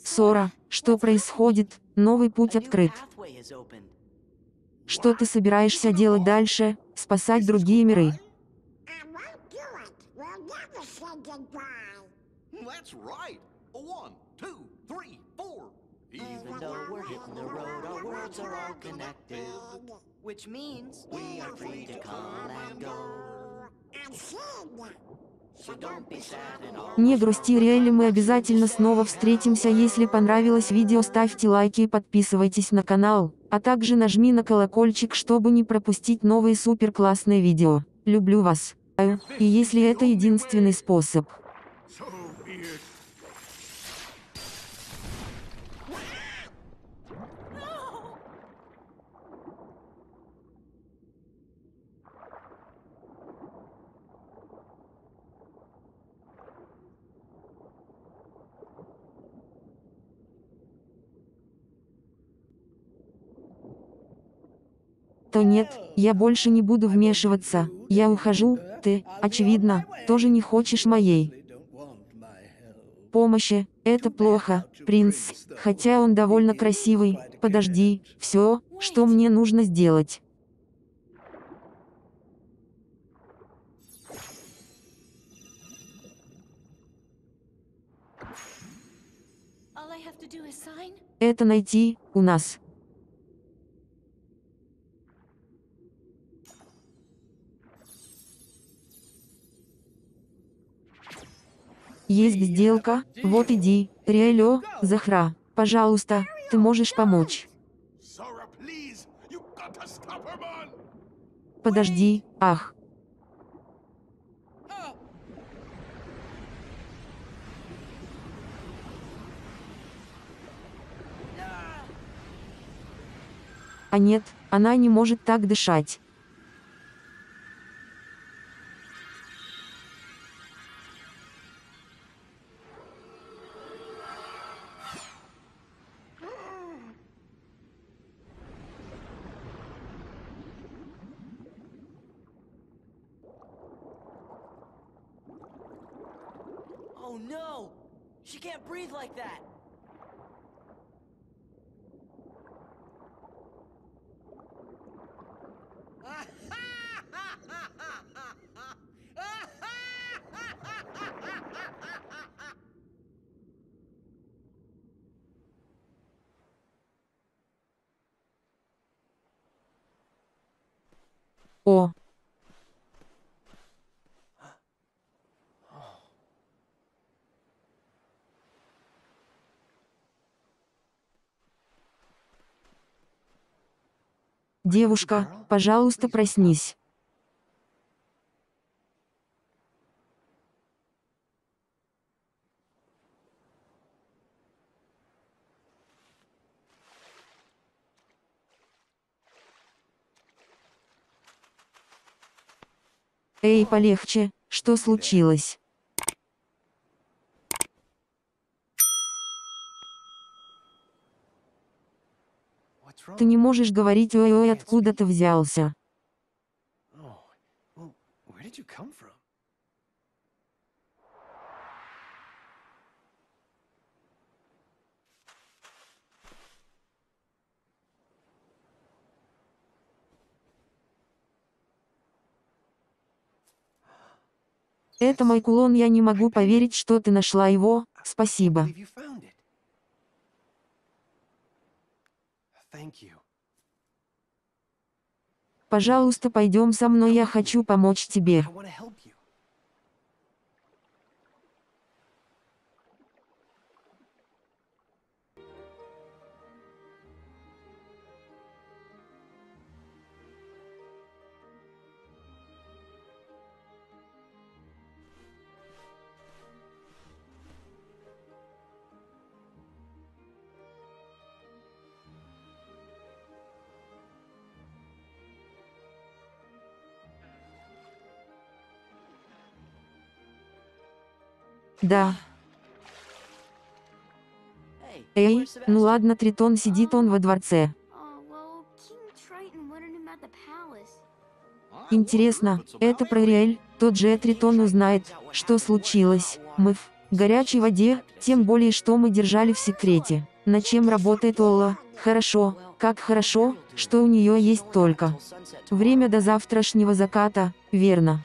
Сора, что происходит? Новый путь открыт. Что ты собираешься делать дальше? Спасать другие миры? Не грусти, Ариэль, мы обязательно снова встретимся. Если понравилось видео, ставьте лайки и подписывайтесь на канал, а также нажми на колокольчик, чтобы не пропустить новые супер классные видео. Люблю вас. И если это единственный способ. То нет, я больше не буду вмешиваться, я ухожу, ты, очевидно, тоже не хочешь моей помощи, это плохо, принц, хотя он довольно красивый. Подожди, все, что мне нужно сделать. Это найти у нас. Есть сделка, вот иди, Ариэль, Захра, пожалуйста, ты можешь помочь. Подожди, ах. А нет, она не может так дышать. О. Девушка, пожалуйста, проснись. Эй, полегче, что случилось? Ты не можешь говорить, ой-ой, откуда ты взялся? Where'd you come from? Это мой кулон, я не могу поверить, что ты нашла его, спасибо. Пожалуйста, пойдем со мной, я хочу помочь тебе. Да. Эй, ну ладно, Тритон сидит, он во дворце. Интересно, это про Ариэль, тот же Тритон узнает, что случилось. Мы в горячей воде, тем более, что мы держали в секрете. Над чем работает Ола? Хорошо, как хорошо, что у нее есть только время до завтрашнего заката, верно?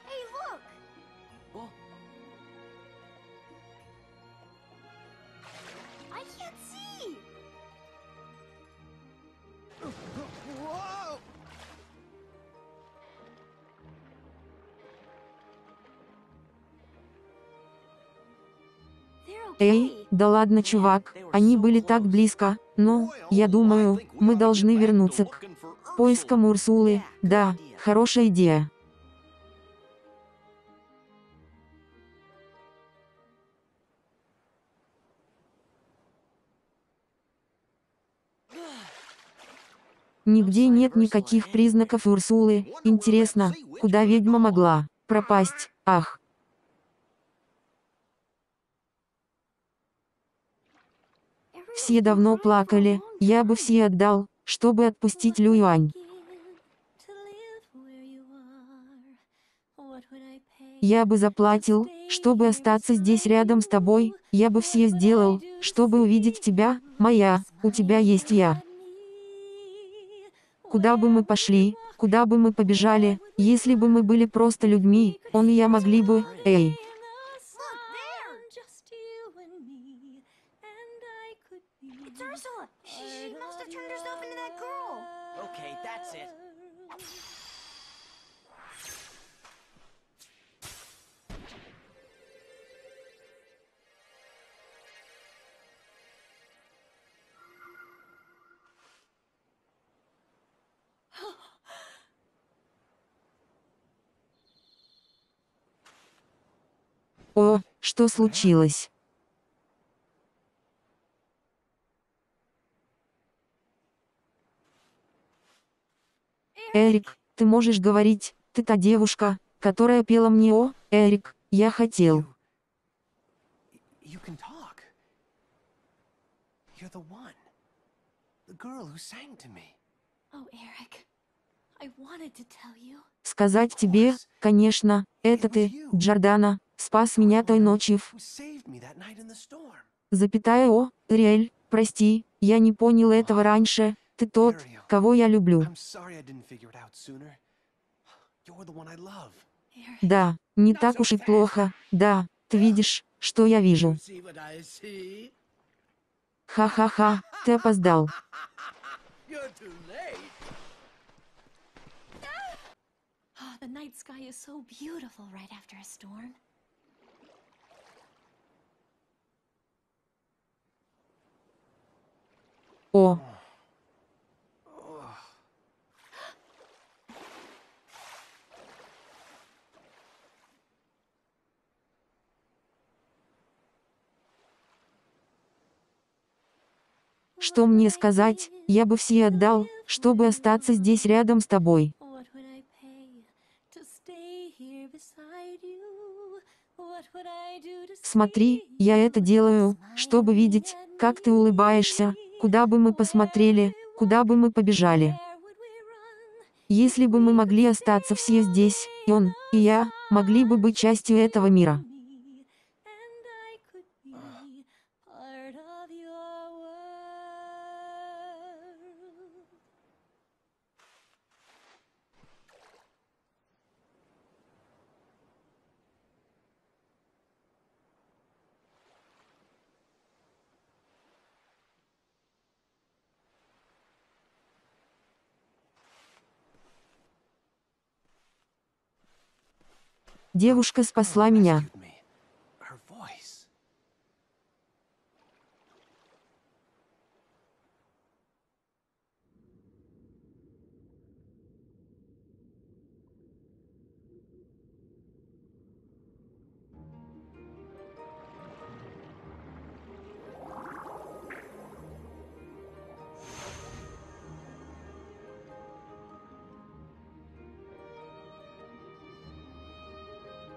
Эй, да ладно, чувак, они были так близко, но, я думаю, мы должны вернуться к поискам Урсулы, да, хорошая идея. Нигде нет никаких признаков Урсулы, интересно, куда ведьма могла пропасть, ах. Все давно плакали, я бы все отдал, чтобы отпустить Лююань. Я бы заплатил, чтобы остаться здесь рядом с тобой, я бы все сделал, чтобы увидеть тебя, моя, у тебя есть я. Куда бы мы пошли, куда бы мы побежали, если бы мы были просто людьми, он и я могли бы, эй. О, что случилось? Эрик, ты можешь говорить, ты та девушка, которая пела мне, о, Эрик, я хотел. Сказать тебе, конечно, это ты, Джордана, спас меня той ночью в... Запятая, о, Ариэль, прости, я не понял этого раньше. Ты тот, кого я люблю. Да, не так уж и плохо. Да, ты видишь, что я вижу. Ха-ха-ха, ты опоздал. О. Что мне сказать, я бы все отдал, чтобы остаться здесь рядом с тобой. Смотри, я это делаю, чтобы видеть, как ты улыбаешься, куда бы мы посмотрели, куда бы мы побежали. Если бы мы могли остаться все здесь, и он, и я, могли бы быть частью этого мира. Девушка спасла меня.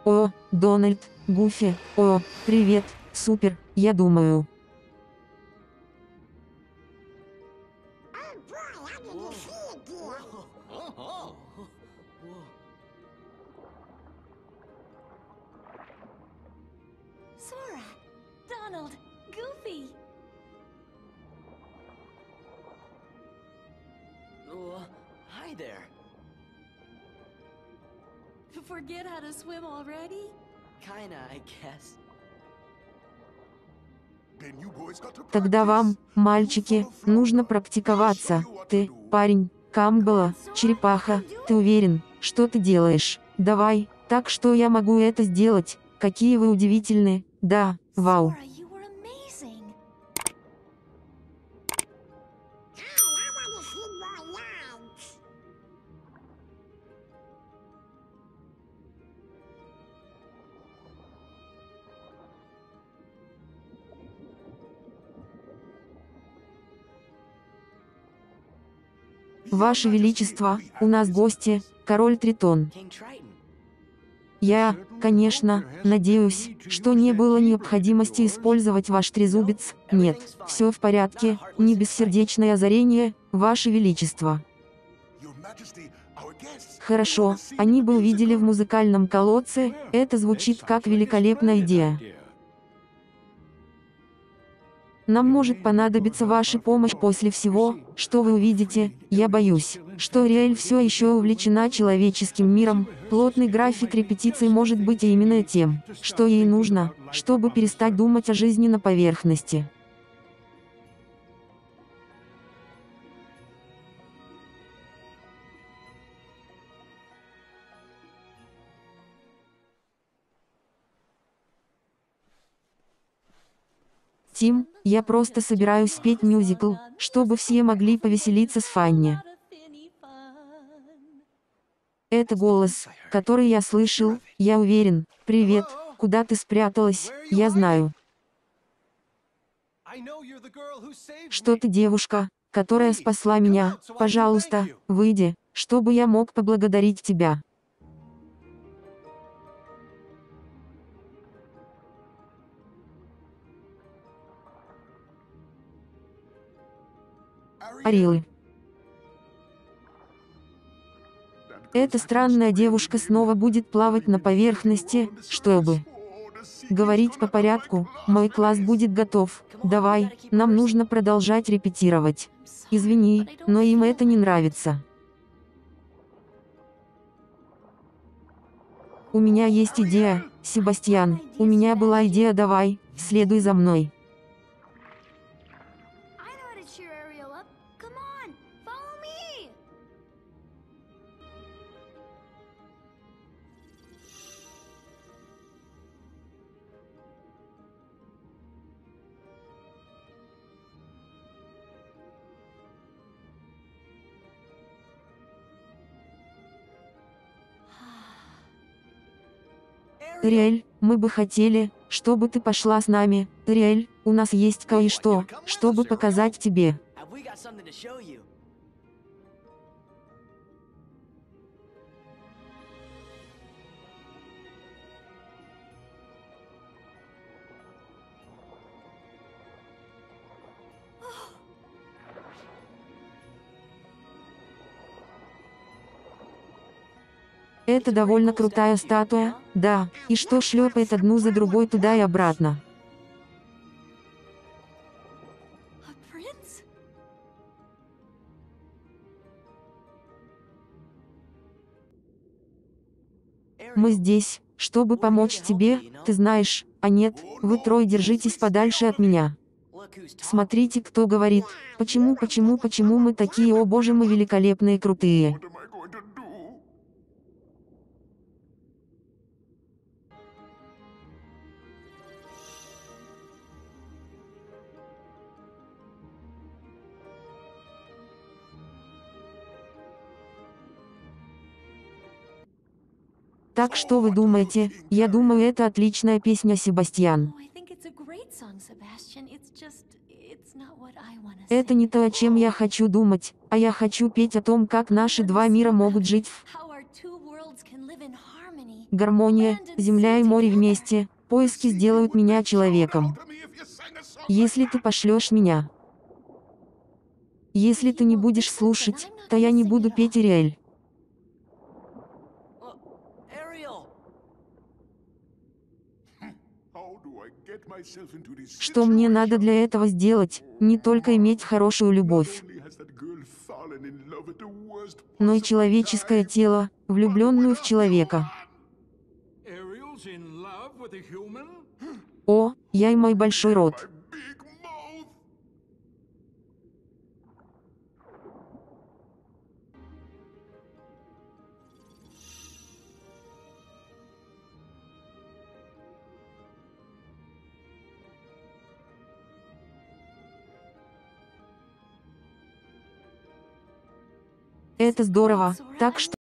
О, Дональд, Гуфи, о, привет, супер, я думаю. Сора, Дональд, Гуфи. О, hi there. Forget how to swim already? Kinda, I guess. Тогда вам, мальчики, нужно практиковаться. Ты, парень, Камбала, черепаха, ты уверен, что ты делаешь? Давай, так что я могу это сделать? Какие вы удивительные, да, вау. Ваше Величество, у нас гости, король Тритон. Я, конечно, надеюсь, что не было необходимости использовать ваш трезубец. Нет, все в порядке, не бессердечное озарение, Ваше Величество. Хорошо, они бы увидели в музыкальном колодце, это звучит как великолепная идея. Нам может понадобиться ваша помощь после всего, что вы увидите. Я боюсь, что Ариэль все еще увлечена человеческим миром. Плотный график репетиций может быть именно тем, что ей нужно, чтобы перестать думать о жизни на поверхности. Тим, я просто собираюсь спеть мюзикл, чтобы все могли повеселиться с Фанни. Это голос, который я слышал, я уверен. Привет, куда ты спряталась, я знаю, что ты девушка, которая спасла меня. Пожалуйста, выйди, чтобы я мог поблагодарить тебя. Ариэль. Эта странная девушка снова будет плавать на поверхности, чтобы говорить по порядку. Мой класс будет готов. Давай, нам нужно продолжать репетировать. Извини, но им это не нравится. У меня есть идея, Себастьян. У меня была идея, давай, следуй за мной. Ариэль, мы бы хотели, чтобы ты пошла с нами. Ариэль, у нас есть кое-что, чтобы показать тебе. Это довольно крутая статуя, Да, и что шлепает одну за другой туда и обратно. Мы здесь, чтобы помочь тебе, ты знаешь, а нет, вы трое держитесь подальше от меня. Смотрите, кто говорит, почему мы такие, о боже, мы великолепные, крутые. Так что вы думаете? Я думаю, это отличная песня, Себастьян. Это не то, о чем я хочу думать, а я хочу петь о том, как наши два мира могут жить в гармонии, земля и море вместе. Поиски сделают меня человеком. Если ты пошлешь меня. Если ты не будешь слушать, то я не буду петь, Ариэль. Что мне надо для этого сделать? Не только иметь хорошую любовь, но и человеческое тело, влюбленную в человека. О, я и мой большой рот. Это здорово, так что...